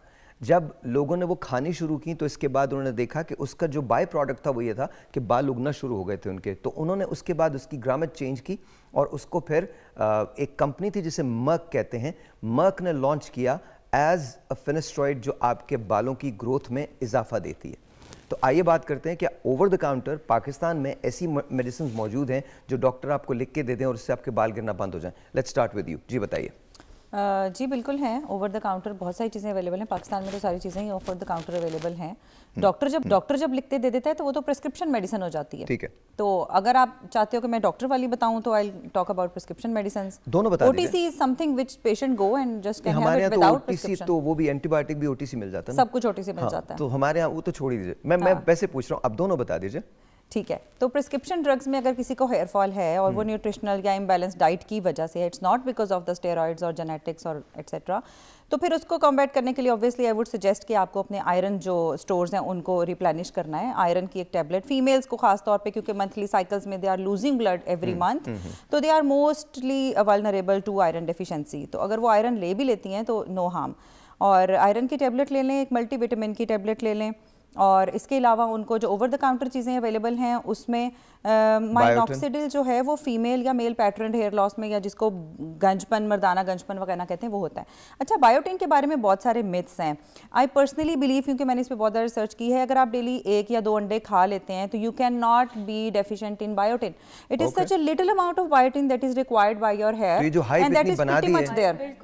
जब लोगों ने वो खानी शुरू की तो इसके बाद उन्होंने देखा कि उसका जो बाय प्रोडक्ट था वो ये था कि बाल उगना शुरू हो गए थे उनके। तो उन्होंने उसके बाद उसकी ग्रामेट चेंज की और उसको फिर एक कंपनी थी जिसे मर्क कहते हैं, मर्क ने लॉन्च किया एज अ फिनास्टराइड जो आपके बालों की ग्रोथ में इजाफा देती है। तो आइए बात करते हैं कि ओवर द काउंटर पाकिस्तान में ऐसी मेडिसिन मौजूद हैं जो डॉक्टर आपको लिख के दे दें और उससे आपके बाल गिरना बंद हो जाए। लेट्स स्टार्ट विद यू जी, बताइए। जी बिल्कुल हैं, ओवर द काउंटर बहुत सारी चीज़ें अवेलेबल हैं। पाकिस्तान में तो सारी चीज़ें ही ओवर द काउंटर अवेलेबल हैं। डॉक्टर जब लिखते दे देता है तो वो तो प्रिस्क्रिप्शन मेडिसिन हो जाती है। ठीक है, तो अगर आप चाहते हो कि मैं डॉक्टर वाली बताऊं तो I talk about prescription medicine, दोनों बता दीजिए। OTC is something which patient go and just can have it without prescription. तो वो भी एंटीबायोटिक भी ओटीसी मिल जाता है, सब कुछ ओटीसी मिल जाता है। तो हमारे यहाँ वो तो छोड़ ही दीजिए, मैं वैसे पूछ रहा हूँ, आप दोनों बता दीजिए। ठीक है, तो प्रिस्क्रिप्शन ड्रग्स में अगर किसी को हेयर फॉल है और वो न्यूट्रिशनल या इम्बैलेंस डाइट की वजह से है, it's not because of the steroids और जेनेटिक्स और एट्सेट्रा, तो फिर उसको कॉम्बैट करने के लिए ऑब्वियसली आई वुड सजेस्ट कि आपको अपने आयरन जो स्टोर्स हैं उनको रिप्लेनिश करना है। आयरन की एक टैबलेट फीमेल्स को खास तौर पे, क्योंकि मंथली साइकिल्स में they are losing blood every month, तो they are mostly vulnerable to iron deficiency. तो अगर वो आयरन ले भी लेती हैं तो नो हार्म। और आयरन की टैबलेट ले लें, एक मल्टीविटामिन की टैबलेट ले लें, और इसके अलावा उनको जो ओवर द काउंटर चीज़ें अवेलेबल हैं उसमें माइनॉक्सिडिल जो है वो फीमेल या मेल पैटर्न हेयर लॉस में या जिसको गंजपन मर्दाना गंजपन वगैरह कहते हैं वो होता है। अच्छा, बायोटिन के बारे में बहुत सारे मिथ्स हैं। आई पर्सनली बिलीव, क्योंकि मैंने इस पर बहुत ज़्यादा रिसर्च की है, अगर आप डेली 1 या 2 अंडे खा लेते हैं तो you can not be deficient in biotin. It is such a little amount of biotin that is required by your hair and that is pretty much there.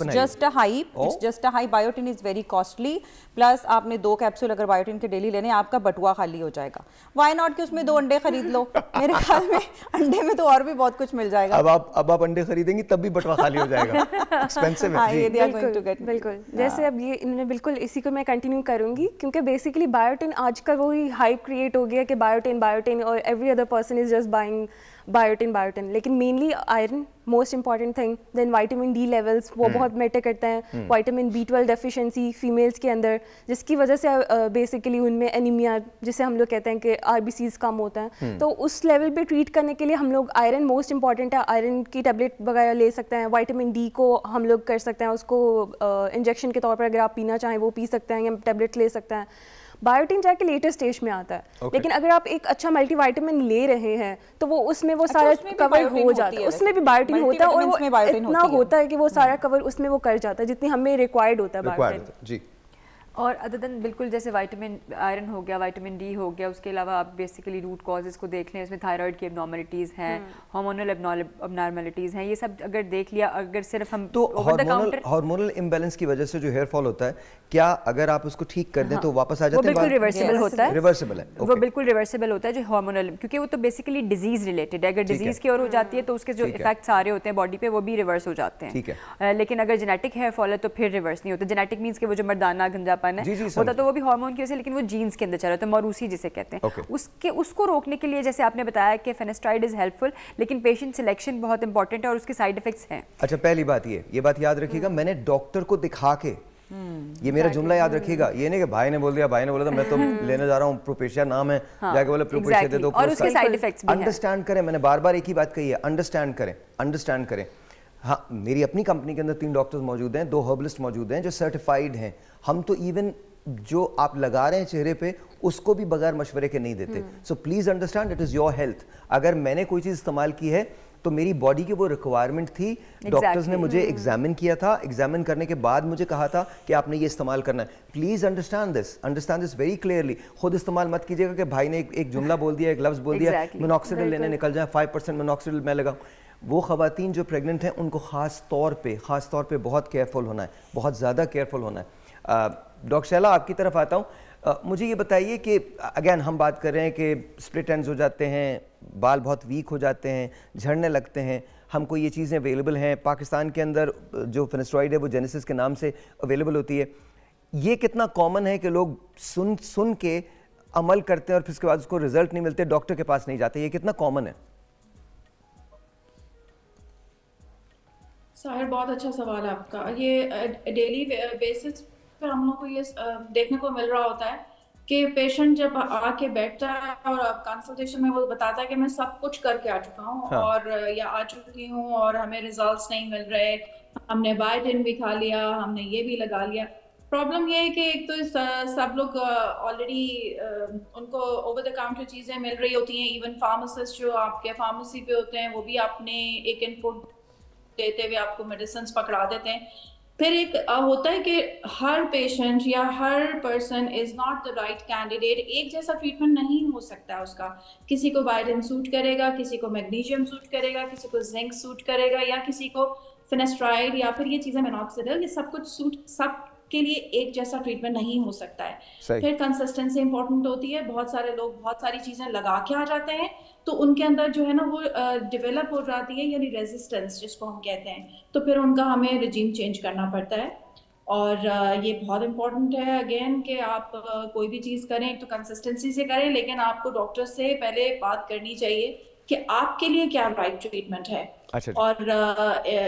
Just a hype, it's just a hype. Biotin is very costly, plus आपने 2 capsule अगर biotin के daily लेने आपका बटुआ खाली हो जाएगा। Why not कि उसमें 2 अंडे खरीद लो। मेरे ख्याल में अंडे में तो और भी बहुत कुछ मिल जाएगा। अब आप अंडे खरीदेंगी तब भी बटुआ खाली हो जाएगा। एक्सपेंसिव है ये, they are going to get. बिल्कुल, जैसे अब ये इन्होंने बिल्कुल इसी को मैं कंटिन्यू करूंगी, क्योंकि बेसिकली बायोटिन आजकल वही हाइप क्रिएट हो गया कि बायोटिन बायोटिन और every other person is just buying biotin biotin. लेकिन mainly iron most important thing, then vitamin D levels वो बहुत मैटर करते हैं। वाइटामिन B12 डेफिशिएंसी फीमेल्स के अंदर, जिसकी वजह से बेसिकली उनमें एनीमिया जिसे हम लोग कहते हैं कि RBCs कम होता है, तो उस लेवल पे ट्रीट करने के लिए हम लोग आयरन मोस्ट इंपॉर्टेंट है। आयरन की टेबलेट वगैरह ले सकते हैं। वाइटामिन डी को हम लोग कर सकते हैं, उसको इंजेक्शन के तौर पर अगर आप पीना चाहें वो पी सकते हैं या टेबलेट ले सकते हैं। बायोटिन जाके लेटेस्ट स्टेज में आता है। लेकिन अगर आप एक अच्छा मल्टीविटामिन ले रहे हैं तो वो उसमें वो सारा कवर हो जाता है। उसमें भी बायोटिन होता है और वो इतना होता है कि वो सारा कवर उसमें वो कर जाता है जितनी हमें रिक्वायर्ड होता है बायोटिन। जी, और अदर देन बिल्कुल जैसे वाइटामिन आयरन हो गया, वाइटामिन डी हो गया, उसके अलावा आप बेसिकली रूट कॉजेज़ को देख लें, उसमें थायराइड की एबनॉर्मलिटीज़ हैं, हार्मोनल एबनॉर्मलिटीज़ हैं, ये सब अगर देख लिया, अगर सिर्फ हम तो हार्मोनल इम्बैलेंस की वजह से जो हेयर फॉल होता है, क्या अगर आप उसको ठीक कर दें तो वापस आ जाता है? बिल्कुल रिवर्सिबल होता है, रिवर्सिबल है वो, बिल्कुल रिवर्सिबल होता है जो हार्मोनल, क्योंकि वो तो बेसिकली डिजीज़ रिलेटेड है। अगर डिजीज़ की ओर हो जाती है तो उसके जो इफेक्ट सारे होते हैं बॉडी पे वो भी रिवर्स हो जाते हैं। लेकिन अगर जेनेटिक हेयर फॉल है तो फिर रिवर्स नहीं होता। जेनेटिक मीन्स के वो जो मर्दाना गंजा होता तो वो भी हार्मोन की वजह से, लेकिन वो जीन्स के अंदर चला जाता है, मौरूसी जिसे कहते हैं। उसके उसको रोकने के लिए जैसे आपने बताया कि फिनास्टराइड इज हेल्पफुल, लेकिन पेशेंट सिलेक्शन बहुत इंपॉर्टेंट है और उसके साइड इफेक्ट्स हैं। अच्छा, पहली बात ये बात याद रखिएगा, मैंने डॉक्टर को दिखा के, ये मेरा जुमला याद रखिएगा, ये नहीं कि भाई ने बोल दिया, भाई ने बोला था मैं तो लेने जा रहा हूँ, प्रोपेशिया नाम है, जाके बोला प्रोपेशिया दे दो। और उसके साइड इफेक्ट्स भी हैं। अंडरस्टैंड करें, मैंने बार बार एक ही बात कही है, अंडरस्टैंड करें, अंडरस्टैंड करें। हाँ, मेरी अपनी कंपनी के अंदर 3 डॉक्टर्स मौजूद हैं, 2 हर्बलिस्ट मौजूद हैं जो सर्टिफाइड हैं। हम तो इवन जो आप लगा रहे हैं चेहरे पे उसको भी बगैर मशवरे के नहीं देते। So please understand, it is your health. अगर मैंने कोई चीज़ इस्तेमाल की है तो मेरी बॉडी की वो रिक्वायरमेंट थी। डॉक्टर्स ने मुझे एग्जामिन किया था, एग्जामिन करने के बाद मुझे कहा था कि आपने ये इस्तेमाल करना है। Please understand this very clearly. खुद इस्तेमाल मत कीजिएगा कि भाई ने एक जुमला बोल दिया, एक लफ्ज़ बोल दिया, मिनॉक्सिडिल लेने निकल जाए, 5% मिनॉक्सिडिल मैं लगाऊँ। वो ख़वातीन जो प्रेग्नेंट हैं उनको ख़ास तौर पे बहुत केयरफुल होना है, बहुत ज़्यादा केयरफुल होना है। डॉक्टर शैला, आपकी तरफ आता हूँ। मुझे ये बताइए कि अगेन हम बात कर रहे हैं कि स्प्लिट एंड्स हो जाते हैं, बाल बहुत वीक हो जाते हैं, झड़ने लगते हैं, हमको ये चीज़ें अवेलेबल हैं। पाकिस्तान के अंदर जो फिनास्टराइड है वो जेनेसिस के नाम से अवेलेबल होती है। ये कितना कॉमन है कि लोग सुन के अमल करते हैं और फिर उसके बाद उसको रिजल्ट नहीं मिलते, डॉक्टर के पास नहीं जाते, ये कितना कॉमन है? साहिर, बहुत अच्छा सवाल है आपका। ये डेली बेसिस पे हम लोग को ये देखने को मिल रहा होता है कि पेशेंट जब आके बैठता है और कंसल्टेशन में वो बताता है कि मैं सब कुछ करके आ चुका हूँ और या आ चुकी हूँ और हमें रिजल्ट्स नहीं मिल रहे, हमने बायोटिन भी खा लिया, हमने ये भी लगा लिया। प्रॉब्लम ये है कि एक तो सब लोग ऑलरेडी उनको ओवर द काउंटर चीज़ें मिल रही होती हैं। इवन फार्मासिस्ट जो आपके फार्मेसी पे होते हैं वो भी अपने एक इनपुट देते हुए आपको मेडिसिन पकड़ा देते हैं। फिर एक होता है कि हर पेशेंट या हर person is not the right candidate. एक जैसा ट्रीटमेंट नहीं हो सकता उसका। किसी को बायोटिन सूट करेगा, किसी को मैग्नीशियम सूट करेगा, किसी को जिंक सूट करेगा, या किसी को फिनास्टराइड, या फिर ये चीज़ें मिनॉक्सिडिल, ये सब कुछ सूट, सब के लिए एक जैसा ट्रीटमेंट नहीं हो सकता है। फिर कंसिस्टेंसी इंपॉर्टेंट होती है। बहुत सारे लोग बहुत सारी चीजें लगा के आ जाते हैं तो उनके अंदर जो है ना वो डेवलप हो जाती है, यानी रेजिस्टेंस जिसको हम कहते हैं, तो फिर उनका हमें रिजीम चेंज करना पड़ता है। और ये बहुत इम्पॉर्टेंट है अगेन कि आप कोई भी चीज़ करें, एक तो कंसिस्टेंसी से करें, लेकिन आपको डॉक्टर से पहले बात करनी चाहिए कि आपके लिए क्या राइट ट्रीटमेंट है। अच्छा, और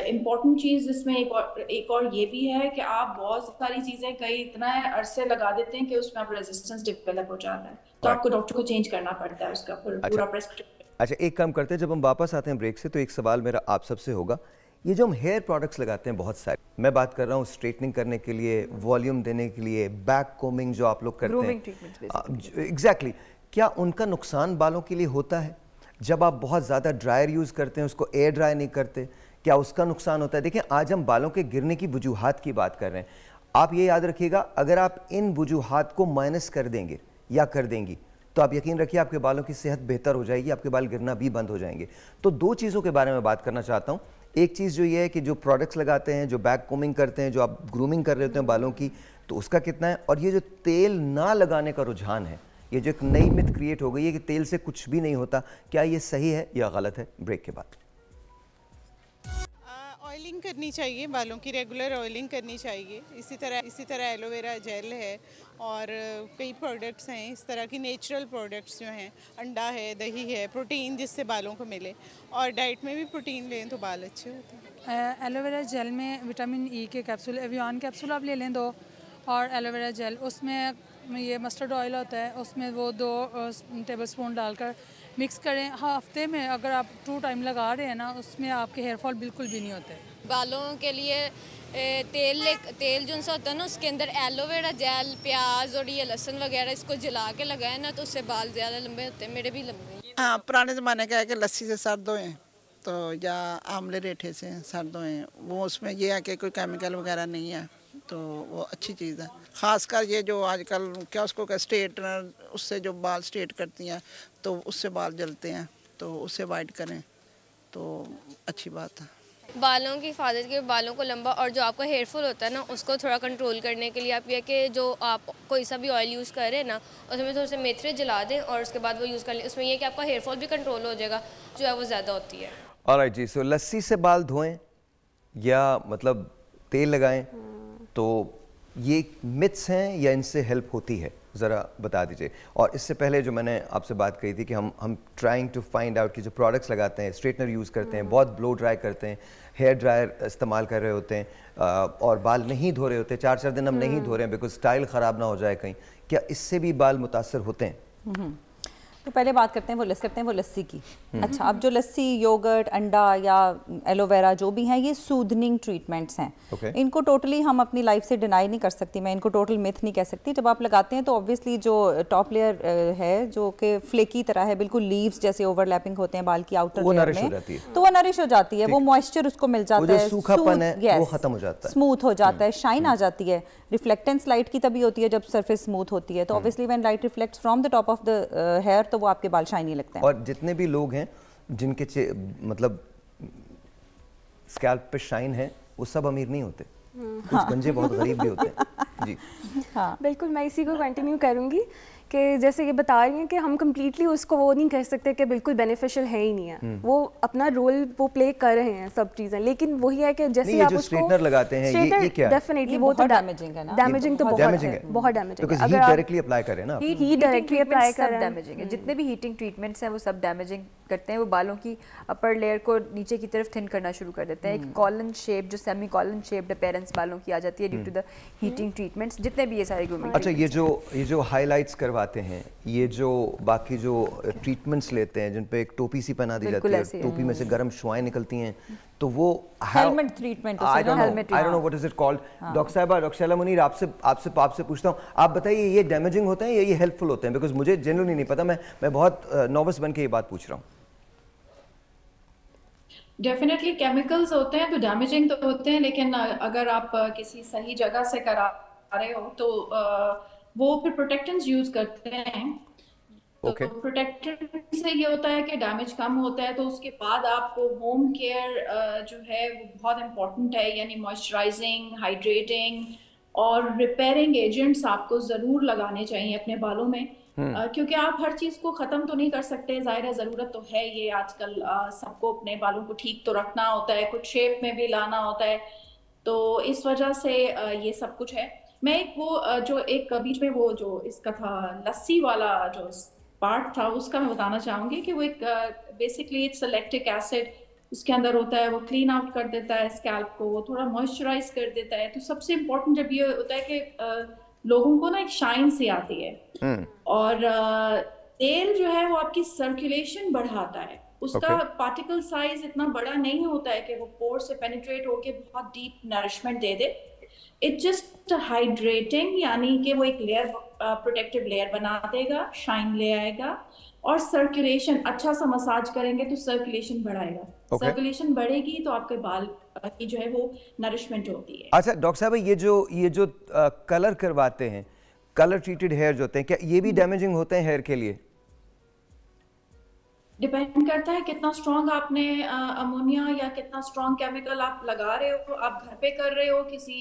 इम्पोर्टेंट चीज़ इसमें एक और ये भी है कि आप बहुत सारी चीज़ें कई इतना अरसे लगा देते हैं कि उसमें आप रेजिस्टेंस डेवलप हो जाता है, तो आपको डॉक्टर को चेंज करना पड़ता है उसका पूरा प्रेस्क्रिप्शन। अच्छा, एक काम करते हैं, जब हम वापस आते हैं ब्रेक से तो एक सवाल मेरा आप सबसे होगा ये जो हम हेयर प्रोडक्ट्स लगाते हैं बहुत सारे, मैं बात कर रहा हूँ स्ट्रेटनिंग करने के लिए, वॉल्यूम देने के लिए, बैक कोमिंग जो आप लोग करते हैं, एग्जैक्टली, क्या उनका नुकसान बालों के लिए होता है? जब आप बहुत ज़्यादा ड्रायर यूज़ करते हैं, उसको एयर ड्राई नहीं करते, क्या उसका नुकसान होता है? देखिए, आज हम बालों के गिरने की वजूहात की बात कर रहे हैं। आप ये याद रखिएगा, अगर आप इन वजूहात को माइनस कर देंगे या कर देंगी तो आप यकीन रखिए आपके बालों की सेहत बेहतर हो जाएगी, आपके बाल गिरना भी बंद हो जाएंगे। तो दो चीज़ों के बारे में बात करना चाहता हूँ। एक चीज़ जो ये है कि जो प्रोडक्ट्स लगाते हैं, जो बैक कोमिंग करते हैं, जो आप ग्रूमिंग कर रहे होते हैं बालों की, तो उसका कितना है। और ये जो तेल ना लगाने का रुझान है, ये जो एक नई मिथ क्रिएट हो गई है कि तेल से कुछ भी नहीं होता, क्या ये सही है या गलत है? ब्रेक के बाद। ऑयलिंग करनी चाहिए, बालों की रेगुलर ऑयलिंग करनी चाहिए। इसी तरह एलोवेरा जेल है और कई प्रोडक्ट्स हैं इस तरह की, नेचुरल प्रोडक्ट्स जो हैं, अंडा है, दही है, प्रोटीन जिससे बालों को मिले, और डाइट में भी प्रोटीन लें तो बाल अच्छे होते हैं। एलोवेरा जेल में विटामिन ई के कैप्सूल, एवियन कैप्सूल आप ले लें 2, और एलोवेरा जेल, उसमें ये मस्टर्ड ऑयल होता है, उसमें वो 2 टेबलस्पून डालकर मिक्स करें। हाँ, हफ्ते में अगर आप 2 टाइम लगा रहे हैं ना, उसमें आपके हेयरफॉल बिल्कुल भी नहीं होते। बालों के लिए तेल जो सा होता है ना, उसके अंदर एलोवेरा जेल, प्याज और ये लहसुन वगैरह इसको जला के लगाए ना, तो उससे बाल ज़्यादा लंबे होते हैं। मेरे भी लंबे हैं। हाँ, पुराने ज़माने का है कि लस्सी से सर धोएं तो, या आंवले रेठे से सर धोएं, वो उसमें यह है कि कोई केमिकल वगैरह नहीं है, तो वो अच्छी चीज़ है। ख़ासकर ये जो आजकल क्या उसको क्या स्ट्रेटनर, उससे जो बाल स्ट्रेट करती हैं तो उससे बाल जलते हैं, तो उससे अवॉइड करें तो अच्छी बात है। बालों की हिफाजत के, बालों को लंबा और जो आपका हेयरफॉल होता है ना, उसको थोड़ा कंट्रोल करने के लिए आप यह कि जो आप कोई सा भी ऑयल यूज़ करें ना, उसमें थोड़े से मेथरे जला दें और उसके बाद वो यूज़ कर लें। उसमें यह कि आपका हेयरफॉल भी कंट्रोल हो जाएगा जो है वो ज़्यादा होती है। ऑलराइट जी, सो लस्सी से बाल धोएं या मतलब तेल लगाएं, तो ये मिथ्स हैं या इनसे हेल्प होती है, ज़रा बता दीजिए। और इससे पहले जो मैंने आपसे बात कही थी कि हम ट्राइंग टू फाइंड आउट कि जो प्रोडक्ट्स लगाते हैं, स्ट्रेटनर यूज़ करते हैं, बहुत ब्लो ड्राई करते हैं, हेयर ड्रायर इस्तेमाल कर रहे होते हैं और बाल नहीं धो रहे होते, 4-4 दिन हम नहीं धो रहे हैं बिकॉज स्टाइल ख़राब ना हो जाए कहीं, क्या इससे भी बाल मुतासर होते हैं? तो पहले बात करते हैं वो लस्सी की। अच्छा, अब जो लस्सी, योगर्ट, अंडा या एलोवेरा जो भी हैं, ये सूदनिंग ट्रीटमेंट्स हैं। इनको टोटली हम अपनी लाइफ से डिनाई नहीं कर सकती, मैं इनको टोटल मिथ नहीं कह सकती। जब आप लगाते हैं तो ऑब्वियसली जो टॉप लेयर है, जो कि फ्लेकी तरह है, बिल्कुल लीव्स जैसे ओवरलैपिंग होते हैं बाल की आउटर लेयर में, तो वो नरिश हो जाती है, वो मॉइस्चर उसको मिल जाता है, सूखापन है वो खत्म हो जाता है, स्मूथ हो जाता है, शाइन आ जाती है। रिफ्लेक्टेंस लाइट की तभी होती है जब सरफेस स्मूथ होती है, तो obviously when light reflects from the top of the hair तो वो आपके बाल शाइनी लगते हैं। और जितने भी लोग हैं जिनके मतलब स्कैल्प पे शाइन है, वो सब अमीर नहीं होते, कुछ गंजे बहुत गरीब भी होते हैं। जी हाँ, बिल्कुल, मैं इसी को कंटिन्यू करूंगी कि जैसे ये बता रही हैं कि हम कम्प्लीटली उसको वो नहीं कह सकते कि बिल्कुल बेनिफिशियल है ही नहीं है, वो अपना रोल वो प्ले कर रहे हैं सब चीज़ें, लेकिन वही है कि जैसे आप उसको स्ट्रेटनर लगाते हैं, ये क्या है? डेफिनेटली वो तो डैमेजिंग है ना, डैमेजिंग तो बहुत डैमेजिंग है। अगर आप डायरेक्टली अप्लाई करें ना, ही डायरेक्टली अप्लाई कर डैमेजिंग है, जितने भी हीटिंग ट्रीटमेंट्स हैं वो सब डैमेजिंग करते हैं, वो बालों की अपर लेयर को नीचे की तरफ थिन करना शुरू कर देते हैं। एक कॉलन शेप, जो सेमी कॉलन शेप्ड अपीयरेंस बालों की आ जाती है due to the heating treatments, जितने भी ये सारे ग्रूमिंग। अच्छा, ये जो हाईलाइट्स करवाते हैं, ये जो बाकी जो ट्रीटमेंट्स लेते हैं जिन पे एक टोपी सी पहना दी जाती है, टोपी में से गर्म शुआएं निकलती हैं, तो वो helmet treatment, I don't know what is it called. Doctor साहबा, डॉक्टर शैला मुनीर, आपसे पूछता हूँ, आप बताइए ये डैमेजिंग होते हैं या ये हेल्पफुल होते हैं? बिकॉज मुझे जनरली नहीं पता, मैं बहुत नर्वस बन के ये बात पूछ रहा हूँ। डेफिनेटली केमिकल्स होते हैं तो डैमेजिंग तो होते हैं, लेकिन अगर आप किसी सही जगह से करा रहे हो तो वो फिर प्रोटेक्टेंट्स यूज करते हैं। okay. तो प्रोटेक्टेंट से ये होता है कि डैमेज कम होता है, तो उसके बाद आपको होम केयर जो है वो बहुत इम्पोर्टेंट है, यानी मॉइस्चराइजिंग, हाइड्रेटिंग और रिपेयरिंग एजेंट्स आपको ज़रूर लगाने चाहिए अपने बालों में। क्योंकि आप हर चीज़ को ख़त्म तो नहीं कर सकते, ज़ाहिर है ज़रूरत तो है ये, आजकल सबको अपने बालों को ठीक तो रखना होता है, कुछ शेप में भी लाना होता है, तो इस वजह से ये सब कुछ है। मैं एक वो जो एक बीच में वो जो इसका था लस्सी वाला जो पार्ट था उसका मैं बताना चाहूँगी कि वो एक बेसिकली इट्स लैक्टिक एसिड उसके अंदर होता है, वो क्लीन आउट कर देता है स्कैल्प को, वो थोड़ा मॉइस्चराइज कर देता है। तो सबसे इम्पोर्टेंट जब ये होता है कि लोगों को ना एक शाइन सी आती है, और तेल जो है वो आपकी सर्कुलेशन बढ़ाता है, उसका पार्टिकल साइज इतना बड़ा नहीं होता है कि वो पोर से पेनिट्रेट होके बहुत डीप नरिशमेंट दे दे। इट्स जस्ट हाइड्रेटिंग, यानी कि वो एक लेयर, प्रोटेक्टिव लेयर बना देगा, शाइन ले आएगा और सर्कुलेशन, अच्छा सा मसाज करेंगे तो सर्कुलेशन बढ़ाएगा। सर्कुलेशन बढ़ेगी तो आपके बाल की जो है वो नरिशमेंट होती है। अच्छा डॉक्टर साहब, ये जो कलर करवाते हैं, कलर ट्रीटेड हेयर जो होते हैं, क्या ये भी डैमेजिंग होते हैं हेयर के लिए? डिपेंड करता है कितना स्ट्रॉन्ग आपने अमोनिया या कितना स्ट्रॉन्ग केमिकल आप लगा रहे हो। आप घर पे कर रहे हो, किसी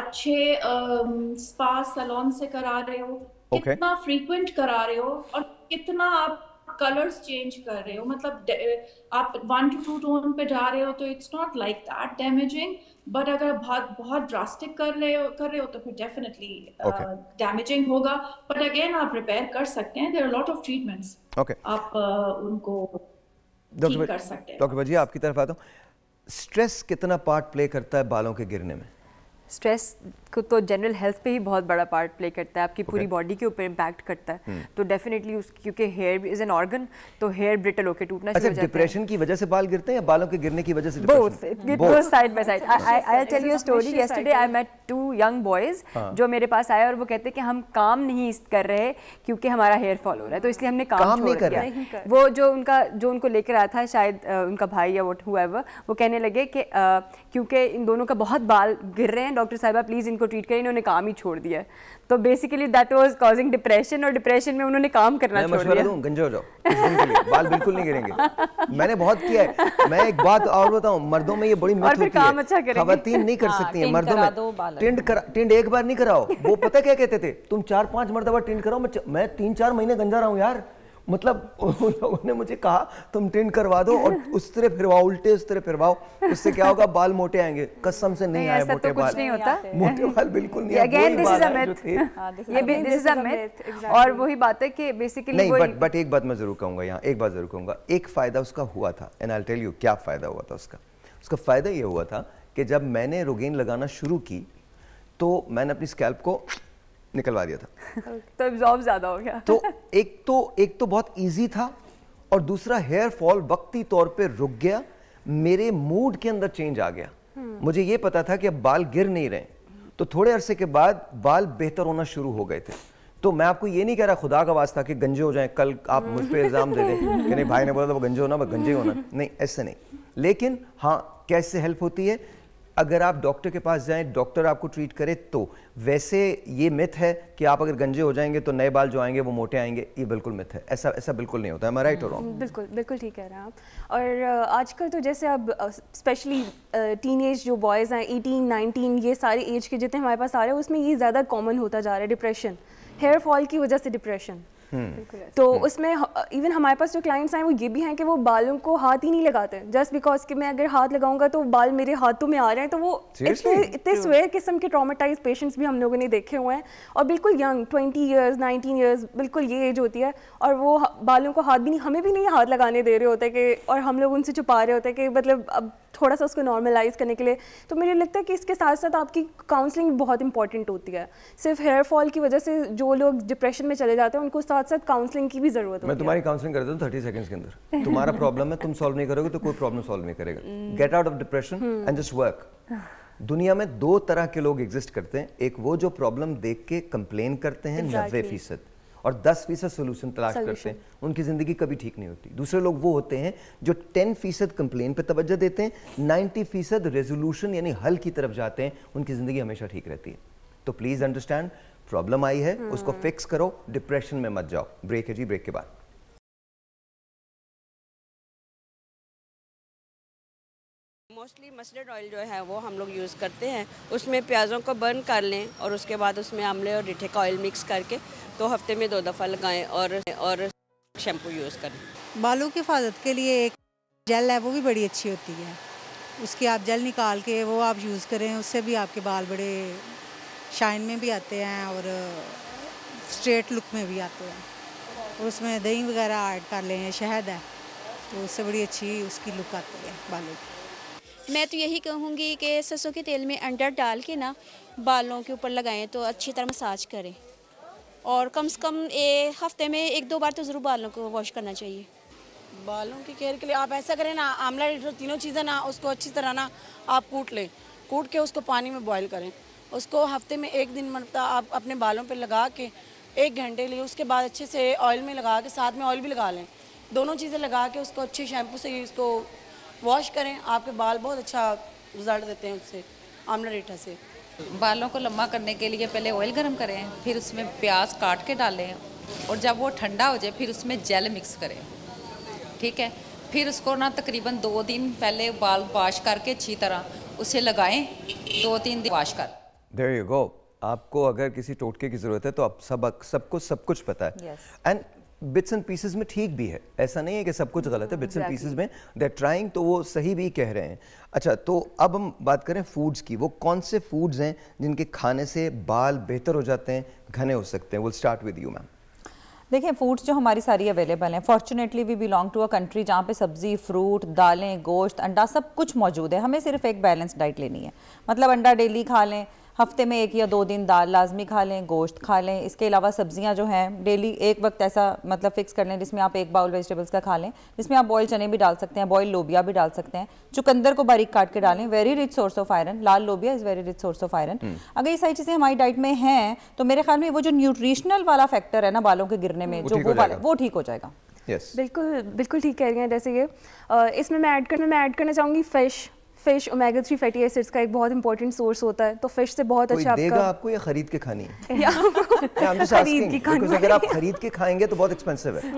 अच्छे स्पा सैलून से करा रहे हो, कितना फ्रीक्वेंट करा रहे हो और कितना आप कलर्स चेंज कर रहे हो। मतलब आप 1 to 2 टोन पे जा रहे हो तो it's not like that damaging, but अगर बहुत ड्रास्टिक कर रहे हो तो फिर डेफिनेटली डैमेजिंग होगा। बट अगेन आप रिपेयर कर सकते हैं, there are lot of treatments, आप उनको ठीक कर सकते हैं। डॉक्टर जी आपकी तरफ आता हूँ, स्ट्रेस कितना पार्ट प्ले करता है बालों के गिरने में? स्ट्रेस को तो जनरल हेल्थ पे ही बहुत बड़ा पार्ट प्ले करता है, आपकी पूरी बॉडी के ऊपर इम्पैक्ट करता है। तो डेफिनेटली क्योंकि हेयर इज एन ऑर्गन, तो हेयर ब्रिटल होकर टूटना शुरू हो जाता है। डिप्रेशन की वजह से बाल गिरते हैं या बालों के गिरने की वजह से? Both, it goes side by side. I tell you a story. Yesterday I met 2 young boys जो मेरे पास आए और वो कहते कि हम काम नहीं कर रहे क्योंकि हमारा हेयर फॉल हो रहा है, तो इसलिए हमने काम नहीं कर रहे। वो जो उनको लेकर आया था, शायद उनका भाई या व्हाट हूएवर, वो कहने लगे कि क्योंकि इन दोनों का बहुत बाल गिर रहे हैं, डॉक्टर साहिबा प्लीज इनको ट्रीट करें, इन्होंने काम ही छोड़ दिया। तो basically that was causing depression, और डिप्रेशन में उन्होंने काम करना छोड़ दिया। मैं मशवरा दूं, गंजे हो जाओ के लिए, बाल बिल्कुल नहीं गिरेंगे। मैंने बहुत किया है। मैं एक बात और बताऊं, मर्दों में ये बड़ी मिथ होती है, काम अच्छा करेंगे खवातीन नहीं कर सकती है। मर्दों में टिंड एक बार नहीं कराओ, वो पता क्या कहते थे, तुम 4-5 मर्तबा टिंड कराओ। मैं 3-4 महीने गंजा रहा हूं यार, मतलब उन लोगों ने मुझे कहा तुम टिंट करवा दो और उस तरह फिरवाओ, उल्टे उस तरह फिरवाओ, उससे क्या होगा, बाल मोटे आएंगे। कसम से नहीं आए मोटे बाल, नहीं होता मोटे बाल, बिल्कुल नहीं। Again this is a myth, ये भी दिस इज अ मिथ। और वही बात है कि बेसिकली नहीं, बट एक बात मैं जरूर कहूंगा, यहाँ एक बात जरूर कहूंगा, एक फायदा उसका हुआ था, and I will tell you क्या फायदा हुआ था उसका। उसका फायदा ये हुआ था कि जब मैंने रोगेन लगाना शुरू की तो मैंने अपनी स्कैल्प को निकलवा दिया था, तो एब्जॉर्ब ज़्यादा हो गया। तो एक तो बहुत इजी था और दूसरा हेयर फॉल वक्ती तौर पे रुक गया। मेरे मूड के अंदर चेंज आ गया, मुझे ये पता था कि अब बाल गिर नहीं रहे, तो थोड़े अरसे के बाद बाल बेहतर होना शुरू हो गए थे। तो मैं आपको ये नहीं कह रहा खुदा का वास्ता कि गंजे हो जाएं, कल आप मुझ पर इल्ज़ाम दे दें कि नहीं भाई ने बोला था वो गंजे होना, वह गंजे होना, नहीं ऐसे नहीं। लेकिन हाँ, कैसे हेल्प होती है अगर आप डॉक्टर के पास जाएं, डॉक्टर आपको ट्रीट करे। तो वैसे ये मिथ है कि आप अगर गंजे हो जाएंगे तो नए बाल जो आएंगे वो मोटे आएंगे, ये बिल्कुल मिथ है, ऐसा बिल्कुल नहीं होता है। मैं राइट हो रहा हूँ? बिल्कुल बिल्कुल ठीक कह रहे हैं आप। और आजकल तो जैसे अब स्पेशली टीनेज जो बॉयज़ हैं, 18-19 ये सारे एज के जितने हमारे पास आ रहे हैं, उसमें ये ज़्यादा कॉमन होता जा रहा है डिप्रेशन, हेयर फॉल की वजह से डिप्रेशन। तो उसमें इवन हमारे पास जो क्लाइंट्स हैं वो ये भी हैं कि वो बालों को हाथ ही नहीं लगाते, जस्ट बिकॉज कि मैं अगर हाथ लगाऊंगा तो बाल मेरे हाथों में आ रहे हैं। तो वो इतने स्वेयर किस्म के ट्रॉमेटाइज पेशेंट्स भी हम लोगों ने देखे हुए हैं, और बिल्कुल यंग 20 years 19 years, बिल्कुल ये एज होती है, और वो बालों को हाथ भी नहीं, हमें भी नहीं हाथ लगाने दे रहे होते हैं कि, और हम लोग उनसे छुपा रहे होते हैं कि मतलब अब थोड़ा सा उसको नॉर्मलाइज करने के लिए। तो मुझे लगता है कि इसके साथ साथ आपकी काउंसलिंग बहुत इंपॉर्टेंट होती है। सिर्फ हेयर फॉल की वजह से जो लोग डिप्रेशन में चले जाते हैं उनको साथ साथ काउंसलिंग की भी जरूरत है। मैं तुम्हारी काउंसलिंग करता हूँ 30 सेकंड्स के अंदर। तुम्हारा प्रॉब्लम है, तुम सॉल्व नहीं करोगे तो कोई प्रॉब्लम सॉल्व नहीं करेगा। Get out of depression and just work. दुनिया में 2 तरह के लोग एग्जिस्ट करते हैं, एक वो जो प्रॉब्लम देख के कंप्लेन करते हैं 90% और 10% सोल्यूशन तलाश करते हैं, उनकी ज़िंदगी कभी ठीक नहीं होती। दूसरे लोग वो होते हैं जो 10% कंप्लेन पे तवज्जो देते हैं, 90% रेजोल्यूशन यानी हल की तरफ जाते हैं, उनकी ज़िंदगी हमेशा ठीक रहती है। तो प्लीज़ अंडरस्टैंड, प्रॉब्लम आई है उसको फिक्स करो, डिप्रेशन में मत जाओ। ब्रेक है जी, ब्रेक के बाद मोस्टली मस्टर्ड ऑयल जो है वो हम लोग यूज़ करते हैं, उसमें प्याज़ों को बर्न कर लें और उसके बाद उसमें आंवले और रीठे का ऑयल मिक्स करके तो हफ्ते में 2 दफ़ा लगाएं और शैम्पू यूज़ करें। बालों की हिफाजत के लिए एक जेल है, वो भी बड़ी अच्छी होती है, उसकी आप जेल निकाल के वो आप यूज़ करें, उससे भी आपके बाल बड़े शाइन में भी आते हैं और स्ट्रेट लुक में भी आते हैं। और उसमें दही वगैरह ऐड कर लें, शहद है, तो उससे बड़ी अच्छी उसकी लुक आती है बालों की। मैं तो यही कहूँगी कि सरसों के तेल में अंडा डाल के ना बालों के ऊपर लगाएं तो अच्छी तरह मसाज करें, और कम से कम 1 हफ्ते में 1-2 बार तो ज़रूर बालों को वॉश करना चाहिए। बालों की केयर के लिए आप ऐसा करें ना, आंवला लीटर तीनों चीज़ें ना उसको अच्छी तरह ना आप कूट लें, कूट के उसको पानी में बॉयल करें, उसको हफ्ते में एक दिन मतलब आप अपने बालों पे लगा के 1 घंटे लिए, उसके बाद अच्छे से ऑयल में लगा के साथ में ऑयल भी लगा लें, दोनों चीज़ें लगा के उसको अच्छे शैम्पू से उसको वॉश करें, आपके बाल बहुत अच्छा रिजल्ट देते हैं उससे, आंवला लीटर से। बालों को लम्बा करने के लिए पहले ऑयल गर्म करें, फिर उसमें प्याज काट के डालें और जब वो ठंडा हो जाए फिर उसमें जेल मिक्स करें, ठीक है। फिर उसको ना तकरीबन 2 दिन पहले बाल वाश करके अच्छी तरह उसे लगाएं, 2-3 दिन वाश कर। There you go. आपको अगर किसी टोटके की ज़रूरत है तो आप सब कुछ पता है। एंड बिट्स एंड पीसेज में ठीक भी है, ऐसा नहीं है कि सब कुछ गलत है, बिट्स एंड पीसेज में they're trying, तो वो सही भी कह रहे हैं। अच्छा, तो अब हम बात करें फूड्स की, वो कौन से फूड्स हैं जिनके खाने से बाल बेहतर हो जाते हैं, घने हो सकते हैं। Will start with you ma'am. देखें, फूड्स जो हमारी सारी अवेलेबल हैं, fortunately we belong to a country जहाँ पे सब्ज़ी, फ्रूट, दालें, गोश्त, अंडा सब कुछ मौजूद है। हमें सिर्फ एक बैलेंस डाइट लेनी है, मतलब अंडा डेली खा लें, हफ्ते में 1 या 2 दिन दाल लाजमी खा लें, गोश्त खा लें। इसके अलावा सब्जियां जो हैं डेली एक वक्त ऐसा मतलब फ़िक्स कर लें जिसमें आप 1 बाउल वेजिटेबल्स का खा लें, जिसमें आप बॉयल चने भी डाल सकते हैं, बॉयल लोबिया भी डाल सकते हैं, चुकंदर को बारीक काट के डालें, very rich source of iron, लाल लोबिया is very rich source of iron. अगर ये सारी चीज़ें हमारी डाइट में हैं तो मेरे ख्याल में वो जो न्यूट्रिशनल वाला फैक्टर है ना बालों के गिरने में, जो वो ठीक हो जाएगा। बिल्कुल ठीक कह रही हैं। जैसे ये इसमें मैं ऐड करना चाहूँगी फिश ओमेगा 3 फैटी एसिड्स का एक बहुत इंपॉर्टेंट सोर्स होता है, तो फिश से बहुत अच्छा देगा आपको, या खरीद के खानी है? अगर आप खरीद के खाएंगे तो बहुत एक्सपेंसिव है।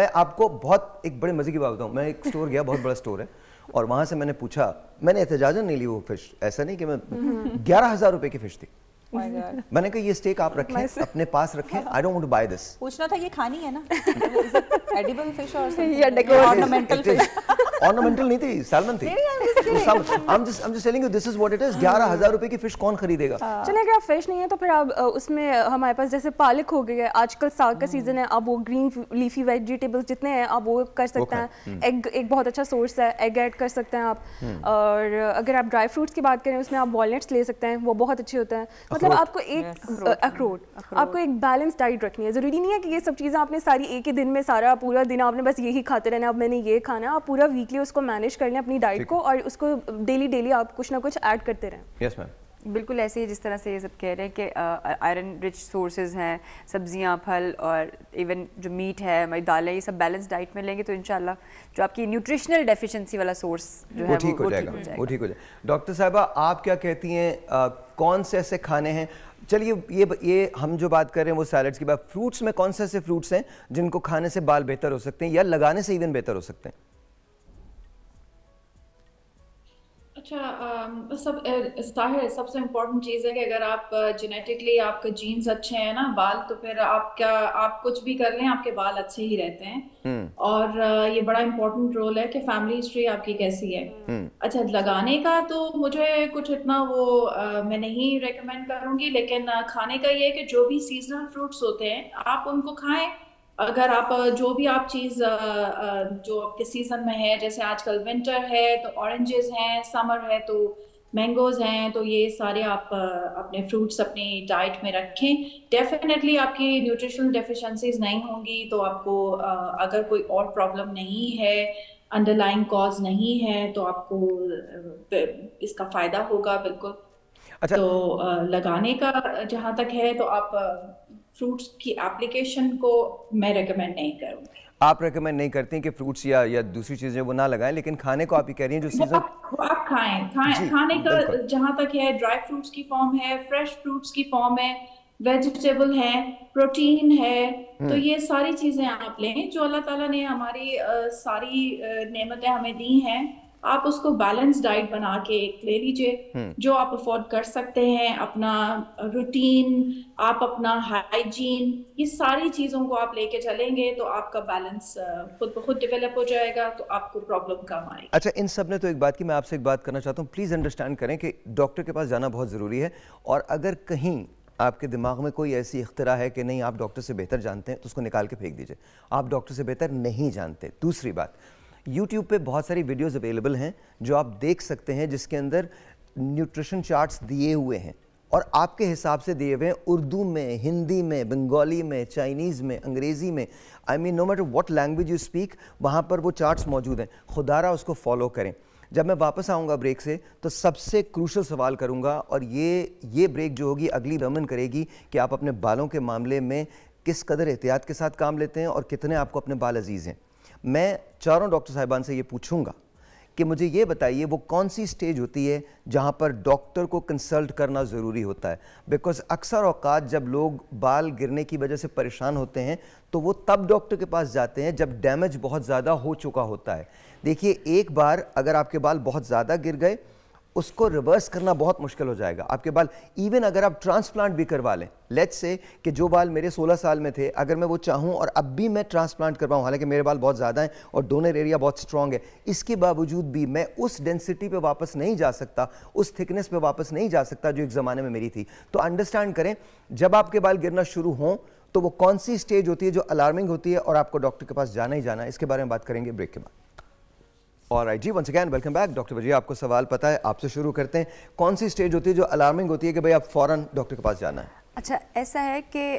मैं आपको बहुत एक बड़े मजे की बात बताऊं, मैं एक स्टोर गया, बहुत बड़ा स्टोर है, और वहां से मैंने पूछा, मैंने एहतजाजन नहीं ली वो फिश, ऐसा नहीं कि मैं, 11,000 रुपए की फिश थी। मैंने कहा ये स्टेक आप रखें, अपने पास रखें, I don't want to buy this. पूछना था ये खानी है ना, एडिबल फिश और ऑर्नामेंटल फिश, ऑर्नामेंटल नहीं थी, सैल्मन थी। I'm just telling you, this is what it is। 11,000 रुपए की फिश कौन खरीदेगा? चलिए, अगर आप फिश नहीं है तो फिर आप उसमें, हमारे पास जैसे पालक हो गया है, आजकल साग का सीजन है, आप वो ग्रीन लीफी वेजिटेबल्स जितने हैं आप वो कर सकते हैं। एग एक बहुत अच्छा सोर्स है, एग ऐड कर सकते हैं आप। और अगर आप ड्राई फ्रूट्स की बात करें, उसमें आप वॉलनट्स ले सकते हैं, वो बहुत अच्छे होते हैं। मतलब आपको एक अखरोट, आपको एक बैलेंस डाइट रखनी है। जरूरी नहीं है कि ये सब चीज़ें आपने सारी एक ही दिन में, सारा पूरा दिन आपने बस यही खाते रहना, अब मैंने ये खाना है। आप पूरा वीक उसको मैनेज करने अपनी डाइट को, और उसको डेली आप कुछ ना कुछ ऐड करते रहें। यस मैम, बिल्कुल ऐसे ही जिस तरह से ये सब कह रहे हैं कि आयरन रिच सोर्सेज हैं, सब्जियां, फल और इवन जो मीट है, हमारी दालें, ये सब बैलेंस डाइट में लेंगे तो इंशाल्लाह जो आपकी न्यूट्रिशनल डेफिशिएंसी वाला सोर्स जो है वो ठीक हो जाएगा। डॉक्टर साहबा, आप क्या कहती हैं, कौन से ऐसे खाने हैं, चलिए ये हम जो बात कर रहे हैं वो सैलड्स की बात, फ्रूट्स में कौन से ऐसे फ्रूट्स हैं जिनको खाने से बाल बेहतर हो सकते हैं या लगाने से इवन बेहतर हो सकते हैं? अच्छा, सबसे इम्पोर्टेंट चीज़ है कि अगर आप जेनेटिकली आपके जीन्स अच्छे हैं ना बाल, तो फिर आप कुछ भी कर लें आपके बाल अच्छे ही रहते हैं। और ये बड़ा इम्पोर्टेंट रोल है कि फैमिली हिस्ट्री आपकी कैसी है। अच्छा, लगाने का तो मुझे कुछ इतना वो मैं नहीं रेकमेंड करूंगी, लेकिन खाने का ये है कि जो भी सीजनल फ्रूट्स होते हैं आप उनको खाएं। अगर आप जो भी आप चीज़ जो आपके सीज़न में है, जैसे आजकल विंटर है तो ऑरेंजेस हैं, समर है तो मैंगोज हैं, तो ये सारे आप अपने फ्रूट्स अपनी डाइट में रखें। डेफिनेटली आपकी न्यूट्रिशनल डेफिशिएंसीज नहीं होंगी, तो आपको अगर कोई और प्रॉब्लम नहीं है, अंडरलाइन कॉज नहीं है, तो आपको इसका फ़ायदा होगा बिल्कुल। अच्छा, तो लगाने का जहाँ तक है तो आप फ्रूट्स की एप्लीकेशन को मैं रेकमेंड नहीं करूँगी। आप रेकमेंड नहीं करती कि फ्रूट्स या दूसरी चीज़ें वो ना लगाएं, लेकिन खाने को आप ही कह रही हैं जो सीजन आप खाएं। खाने का जहाँ तक है, ड्राई फ्रूट्स की फॉर्म है, फ्रेश फ्रूट्स की फॉर्म है, वेजिटेबल है, प्रोटीन है, तो ये सारी चीज़ें आप लें जो अल्लाह ताला ने हमारी सारी नेमतें हमें दी हैं। आप उसको बैलेंस डाइट बना के ले लीजिए जो आप अफोर्ड कर सकते हैं, अपना रूटीन, आप अपना हाइजीन, ये सारी चीज़ों को आप लेके चलेंगे तो आपका बैलेंस खुद ब खुद डेवलप हो जाएगा, तो आपको प्रॉब्लम कम आएगी। अच्छा, इन सब ने तो एक बात की, मैं आपसे एक बात करना चाहता हूँ, प्लीज़ अंडरस्टैंड करें कि डॉक्टर के पास जाना बहुत ज़रूरी है, और अगर कहीं आपके दिमाग में कोई ऐसी इख्तिरा है कि नहीं आप डॉक्टर से बेहतर जानते हैं तो उसको निकाल के फेंक दीजिए, आप डॉक्टर से बेहतर नहीं जानते। दूसरी बात, YouTube पे बहुत सारी वीडियोस अवेलेबल हैं जो आप देख सकते हैं जिसके अंदर न्यूट्रिशन चार्ट्स दिए हुए हैं, और आपके हिसाब से दिए हुए हैं उर्दू में, हिंदी में, बंगाली में, चाइनीज़ में, अंग्रेज़ी में, I mean no matter what language you speak, वहाँ पर वो चार्ट्स मौजूद हैं। खुदारा उसको फॉलो करें। जब मैं वापस आऊँगा ब्रेक से तो सबसे क्रूशल सवाल करूँगा, और ये ब्रेक जो होगी अगली रमन करेगी कि आप अपने बालों के मामले में किस कदर एहतियात के साथ काम लेते हैं और कितने आपको अपने बाल अजीज़ हैं। मैं चारों डॉक्टर साहिबान से ये पूछूँगा कि मुझे ये बताइए वो कौन सी स्टेज होती है जहाँ पर डॉक्टर को कंसल्ट करना ज़रूरी होता है, बिकॉज़ अक्सर औकात जब लोग बाल गिरने की वजह से परेशान होते हैं तो वो तब डॉक्टर के पास जाते हैं जब डैमेज बहुत ज़्यादा हो चुका होता है। देखिए, एक बार अगर आपके बाल बहुत ज़्यादा गिर गए उसको रिवर्स करना बहुत मुश्किल हो जाएगा। आपके बाल इवन अगर आप ट्रांसप्लांट भी करवा लें, लेट्स से कि जो बाल मेरे 16 साल में थे अगर मैं वो चाहूँ और अब भी मैं ट्रांसप्लांट करवाऊँ, हालांकि मेरे बाल बहुत ज़्यादा हैं और डोनर एरिया बहुत स्ट्रॉन्ग है, इसके बावजूद भी मैं उस डेंसिटी पे वापस नहीं जा सकता, उस थिकनेस पे वापस नहीं जा सकता जो एक ज़माने में मेरी थी। तो अंडरस्टैंड करें, जब आपके बाल गिरना शुरू हों तो वो कौन सी स्टेज होती है जो अलार्मिंग होती है और आपको डॉक्टर के पास जाना ही जाना है, इसके बारे में बात करेंगे ब्रेक के बाद। ऑलराइट जी, once again welcome back. Doctor Wazir, आपको सवाल पता है, आपसे शुरू करते हैं। कौन सी स्टेज होती है जो अलार्मिंग होती है कि भाई आप फौरन डॉक्टर के पास जाना है? अच्छा, ऐसा है कि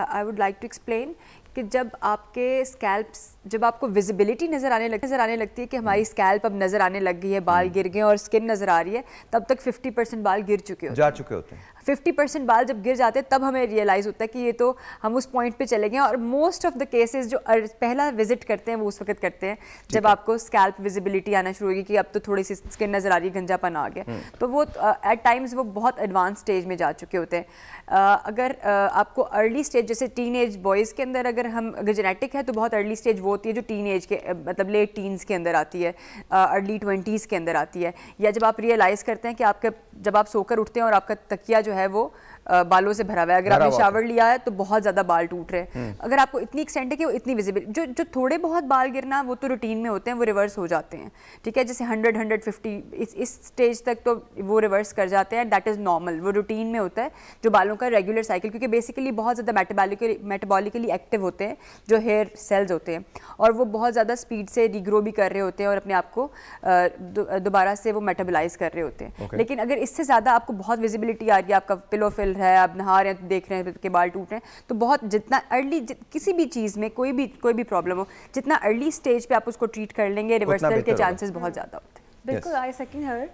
I would like to explain कि जब आपके स्कैल्प्स, जब आपको विजिबिलिटी नज़र आने लगती है कि हमारी स्कैल्प अब नज़र आने लग गई है, बाल गिर गए और स्किन नज़र आ रही है, तब तक 50% बाल गिर चुके होते हैं, जा चुके होते हैं। 50% बाल जब गिर जाते हैं तब हमें रियलाइज़ होता है कि ये तो हम उस पॉइंट पे चले गए हैं। और मोस्ट ऑफ द केसेस जो पहला विजिट करते हैं वो उस वक्त करते हैं जब आपको स्कैल्प विजिबिलिटी आना शुरू होगी कि अब तो थोड़ी सी स्किन नज़र आ रही है, गंजापन आ गया, तो वो एट टाइम्स वो बहुत एडवांस स्टेज में जा चुके होते हैं। अगर आपको अर्ली स्टेज, जैसे टीन एज बॉयज़ के अंदर अगर जेनेटिक है तो बहुत अर्ली स्टेज वो होती है जो टीन एज के मतलब लेट टीन्स के अंदर आती है, अर्ली 20s के अंदर आती है, या जब आप रियलाइज़ करते हैं कि आपके, जब आप सोकर उठते हैं और आपका तकिया जो है वो बालों से भरा हुआ है, अगर आपने शावर लिया है तो बहुत ज़्यादा बाल टूट रहे हैं। अगर आपको इतनी एक्सटेंट है कि वो इतनी विजिबल, जो थोड़े बहुत बाल गिरना वो तो रूटीन में होते हैं, वो रिवर्स हो जाते हैं, ठीक है, जैसे 100-150 इस स्टेज तक तो वो रिवर्स कर जाते हैं, दैट इज़ नॉर्मल, वो रूटीन में होता है जो बालों का रेगुलर साइकिल, क्योंकि बेसिकली बहुत ज़्यादा मेटाबॉलिकली एक्टिव होते हैं जो हेयर सेल्स होते हैं और वो बहुत ज़्यादा स्पीड से रिग्रो भी कर रहे होते हैं और अपने आप को दोबारा से वो मेटाबोलाइज कर रहे होते हैं। लेकिन अगर इससे ज़्यादा आपको बहुत विजिबिलिटी आ रही है, आपका पिलो फिल है, आप नहा रहे हैं तो देख रहे हैं कि बाल टूट रहे हैं, तो बहुत जितना अर्ली किसी भी चीज़ में कोई भी प्रॉब्लम हो, जितना अर्ली स्टेज पे आप उसको ट्रीट कर लेंगे, रिवर्सल के चांसेस बहुत ज़्यादा होते हैं। बिल्कुल, आई सेकंड हर,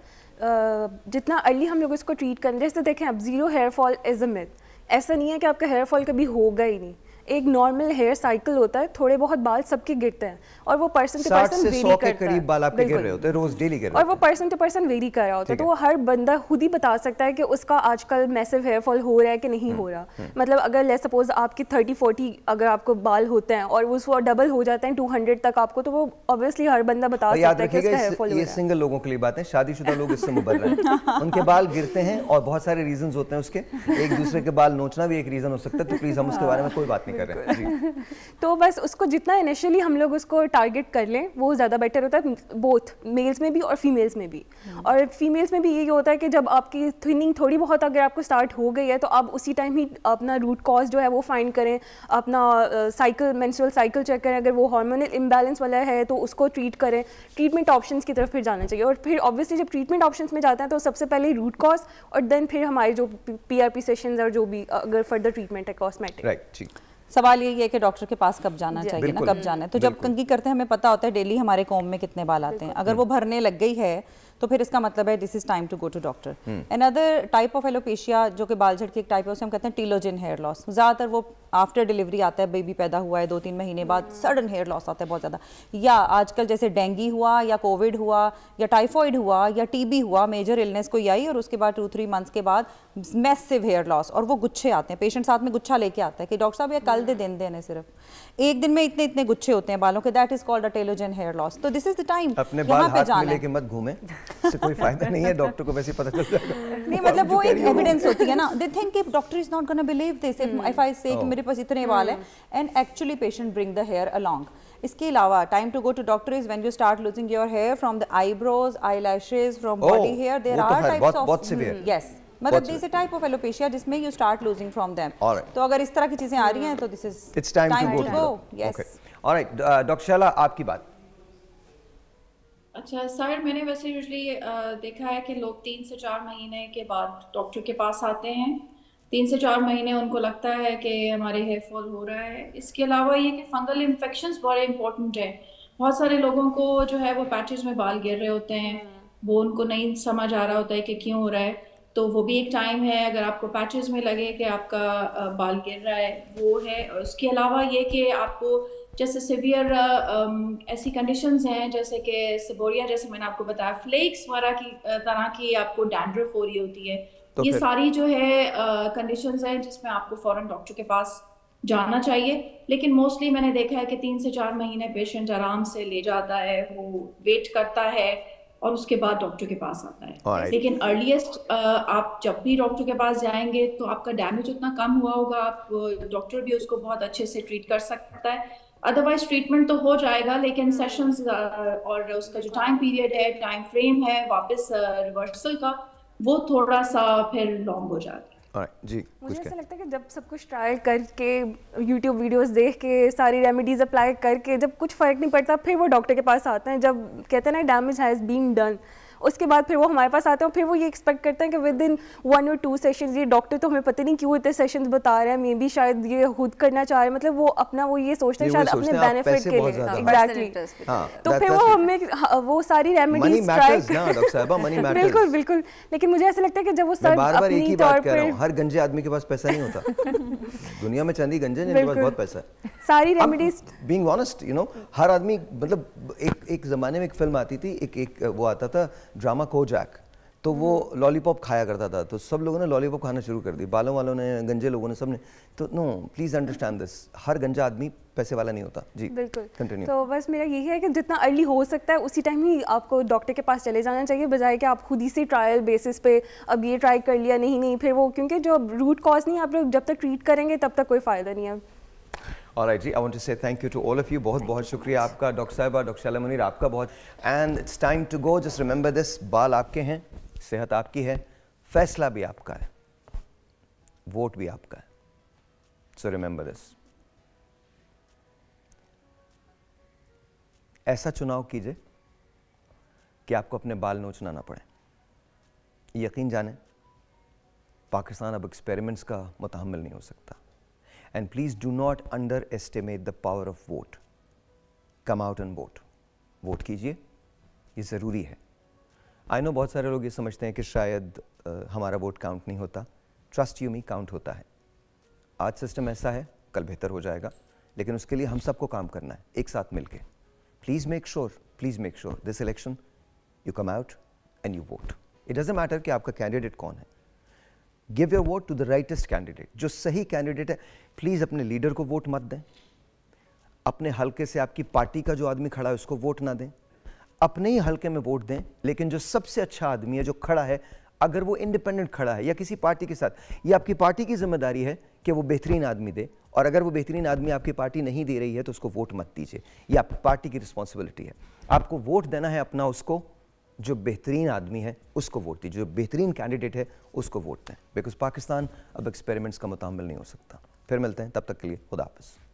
जितना अर्ली हम लोग इसको ट्रीट करें, जैसे देखें आप, zero hair fall is a myth, ऐसा नहीं है कि आपका हेयर फॉल कभी होगा ही नहीं, एक नॉर्मल हेयर साइकिल होता है, थोड़े बहुत बाल सबके गिरते हैं और वो पर्सन टू पर्सन वेरी करता है, बाल आपके गिर रहे होते हैं रोज, डेली गिर रहे, और वो पर्सन टू पर्सन वेरी कर रहा होता है, तो वो हर बंदा खुद ही बता सकता है कि उसका आजकल मैसिव हेयर फॉल हो रहा है कि नहीं हो रहा। मतलब अगर लेट्स सपोज आपकी 30-40 अगर आपको बाल होते हैं और वो डबल हो जाते हैं 200 तक आपको, तो वो ऑब्वियसली हर बंदा बता सकता है कि इसका हेयर फॉल हो रहा है। ये सिंगल लोगों के लिए बात है, शादीशुदा लोग इससे मुबर्रा हैं, उनके बाल गिरते हैं और बहुत सारे रीजंस होते हैं उसके, एक दूसरे के बाल नोचना भी एक रीजन हो सकता है, तो प्लीज हम उसके बारे में कोई बात नहीं। तो बस उसको जितना इनिशियली हम लोग उसको टारगेट कर लें वो ज़्यादा बेटर होता है, बोथ मेल्स में भी और फीमेल्स में भी। और फीमेल्स में भी यही होता है कि जब आपकी थिनिंग थोड़ी बहुत अगर आपको स्टार्ट हो गई है तो आप उसी टाइम ही अपना रूट कॉज जो है वो फाइंड करें, अपना साइकिल, मेंस्ट्रुअल साइकिल चेक करें, अगर वो हार्मोनल इम्बैलेंस वाला है तो उसको ट्रीट करें, ट्रीटमेंट ऑप्शंस की तरफ फिर जाना चाहिए। और फिर ऑब्वियसली जब ट्रीटमेंट ऑप्शंस में जाते हैं तो सबसे पहले रूट कॉज और देन फिर हमारे जो PRP सेशंस और जो भी अगर फर्दर ट्रीटमेंट है कॉस्मेटिक। राइट, सवाल यही है कि डॉक्टर के पास कब जाना चाहिए ना, कब जाना है। तो जब कंघी करते हैं हमें पता होता है डेली हमारे कॉम में कितने बाल आते हैं, अगर वो भरने लग गई है तो फिर इसका मतलब है this is time to go to doctor. Another type of alopecia जो कि बाल झड़ की एक टाइप है, उसे हम कहते हैं टीलोजिन हेयर लॉस। ज़्यादातर वो आफ्टर डिलीवरी आता है, बेबी पैदा हुआ है 2-3 महीने बाद सडन हेयर लॉस आता है बहुत ज़्यादा, या आजकल जैसे डेंगू हुआ या कोविड हुआ या टाइफॉइड हुआ या TB हुआ, मेजर इलनेस कोई आई और उसके बाद 2-3 मंथ्स के बाद मैसिव हेयर लॉस, और वो गुच्छे आते हैं, पेशेंट साथ में गुच्छा लेके आता है कि डॉक्टर साहब ये कल दे दिन देने, सिर्फ एक दिन में इतने इतने गुच्छे होते हैं बालों के, that is called a telogen hair loss. तो दिस इज द टाइम, यहाँ पे जाना है, इससे कोई फायदा नहीं है, डॉक्टर को वैसे ही पता चल जाएगा। नहीं मतलब वो एक एविडेंस होती है ना, दे थिंक कि doctor is not gonna believe this if I say कि मेरे पास इतने बाल है, and actually patient bring the hair along. इसके अलावा time to go to doctor is when you start losing your hair from the eyebrows, eyelashes, from body hair, there are types of, yes, मतलब this is type of alopecia जिसमें you start losing from them. तो अगर इस तरह की चीजें आ रही हैं तो this is it's time to go. Yes, alright, doctor शाला, आपकी बात। अच्छा सर, मैंने वैसे यूजली देखा है कि लोग 3 से 4 महीने के बाद डॉक्टर के पास आते हैं। 3 से 4 महीने उनको लगता है कि हमारे हेयर फॉल हो रहा है। इसके अलावा ये कि फंगल इन्फेक्शंस बड़े इंपॉर्टेंट है। बहुत सारे लोगों को जो है वो पैचेस में बाल गिर रहे होते हैं, वो उनको नहीं समझ आ रहा होता है कि क्यों हो रहा है, तो वो भी एक टाइम है। अगर आपको पैचेस में लगे कि आपका बाल गिर रहा है वो है। और उसके अलावा ये कि आपको जैसे सिवियर ऐसी कंडीशंस हैं जैसे कि सेबोरिया, जैसे मैंने आपको बताया, फ्लेक्स वगैरह की तरह की आपको डैंड्रफ हो रही होती है, तो ये सारी जो है कंडीशंस हैं जिसमें आपको फौरन डॉक्टर के पास जाना चाहिए। लेकिन मोस्टली मैंने देखा है कि 3 से 4 महीने पेशेंट आराम से ले जाता है, वो वेट करता है और उसके बाद डॉक्टर के पास आता है। Alright. लेकिन अर्लीस्ट आप जब भी डॉक्टर के पास जाएंगे तो आपका डैमेज उतना कम हुआ होगा, आप डॉक्टर भी उसको बहुत अच्छे से ट्रीट कर सकता है। अदरवाइज ट्रीटमेंट तो हो जाएगा, लेकिन सेशंस और उसका जो टाइम पीरियड है, टाइम फ्रेम है वापस रिवर्सल का, वो थोड़ा सा फिर लॉन्ग हो जाता है। जी, मुझे ऐसा लगता है कि जब सब कुछ ट्राई करके, यूट्यूब वीडियोस देख के, सारी रेमेडीज़ अप्लाई करके, जब कुछ फ़र्क नहीं पड़ता फिर वो डॉक्टर के पास आते हैं। जब कहते हैं ना डैमेज हैज़ बीन डन, उसके बाद फिर वो हमारे पास आते हैं, फिर वो ये एक्सपेक्ट करते हैं कि विद इन 1 और 2 सेशंस, ये डॉक्टर तो हमें पता नहीं क्यों इतने सेशंस बता रहे हैं, मे बी शायद ये खुद करना चाह रहे हैं, मतलब वो अपना वो ये सोचते हैं शायद अपने बेनिफिट के लिए। एग्जैक्टली, तो फिर वो हमें वो सारी रेमेडीज बिल्कुल बिल्कुल। लेकिन मुझे ऐसा लगता है कि जब वो सर, हर गंजे आदमी के पास पैसा नहीं होता दुनिया में, चंदी गंजे जिनके पास बहुत पैसा है, सारी remedies. Being honest, you know, हर आदमी, मतलब एक ज़माने में एक फिल्म आती थी, एक वो आता था ड्रामा कोजैक, तो वो लॉलीपॉप खाया करता था, तो सब लोगों ने लॉलीपॉप खाना शुरू कर दी, बालों वालों ने, गंजे लोगों ने, सबने। तो नो, प्लीज अंडरस्टैंड दिस, हर गंजा आदमी पैसे वाला नहीं होता। जी बिल्कुल, कंटिन्यू। तो बस मेरा यही है कि जितना अर्ली हो सकता है उसी टाइम ही आपको डॉक्टर के पास चले जाना चाहिए, बजाय कि आप खुद ही से ट्रायल बेसिस पे अब ये ट्राई कर लिया, नहीं फिर वो, क्योंकि जो रूट कॉज नहीं आप लोग जब तक ट्रीट करेंगे तब तक कोई फ़ायदा नहीं है। ऑलराइट जी, I want to say thank you to all of you, बहुत बहुत शुक्रिया आपका डॉक्टर साहिबा, डॉक्टर शैला मुनीर आपका बहुत। And it's time to go, just remember this, बाल आपके हैं, सेहत आपकी है, फैसला भी आपका है, वोट भी आपका है, सो रिमेंबर दिस। ऐसा चुनाव कीजिए कि आपको अपने बाल नोचना ना पड़े। यकीन जाने, पाकिस्तान अब एक्सपेरिमेंट्स का मुतहम्मिल नहीं हो सकता। And please do not underestimate the power of vote. Come out and vote. Vote कीजिए, ये ज़रूरी है। I know बहुत सारे लोग ये समझते हैं कि शायद हमारा वोट काउंट नहीं होता। Trust you me, काउंट होता है। आज सिस्टम ऐसा है, कल बेहतर हो जाएगा, लेकिन उसके लिए हम सबको काम करना है, एक साथ मिलके। Please make sure, this election you come out and you vote. It doesn't matter कि आपका कैंडिडेट कौन है। Give your vote to the rightest candidate, जो सही कैंडिडेट है। प्लीज़ अपने लीडर को वोट मत दें, अपने हलके से आपकी पार्टी का जो आदमी खड़ा है उसको वोट ना दें, अपने ही हलके में वोट दें, लेकिन जो सबसे अच्छा आदमी है जो खड़ा है, अगर वो इंडिपेंडेंट खड़ा है या किसी पार्टी के साथ, ये आपकी पार्टी की जिम्मेदारी है कि वो बेहतरीन आदमी दे, और अगर वो बेहतरीन आदमी आपकी पार्टी नहीं दे रही है तो उसको वोट मत दीजिए। ये आपकी पार्टी की रिस्पॉन्सिबिलिटी है, आपको वोट देना है अपना, उसको जो बेहतरीन आदमी है उसको वोट दीजिए, जो बेहतरीन कैंडिडेट है उसको वोट दें, बिकॉज पाकिस्तान अब एक्सपेरिमेंट्स का मुताबिल नहीं हो सकता। फिर मिलते हैं, तब तक के लिए खुदा हाफिज़।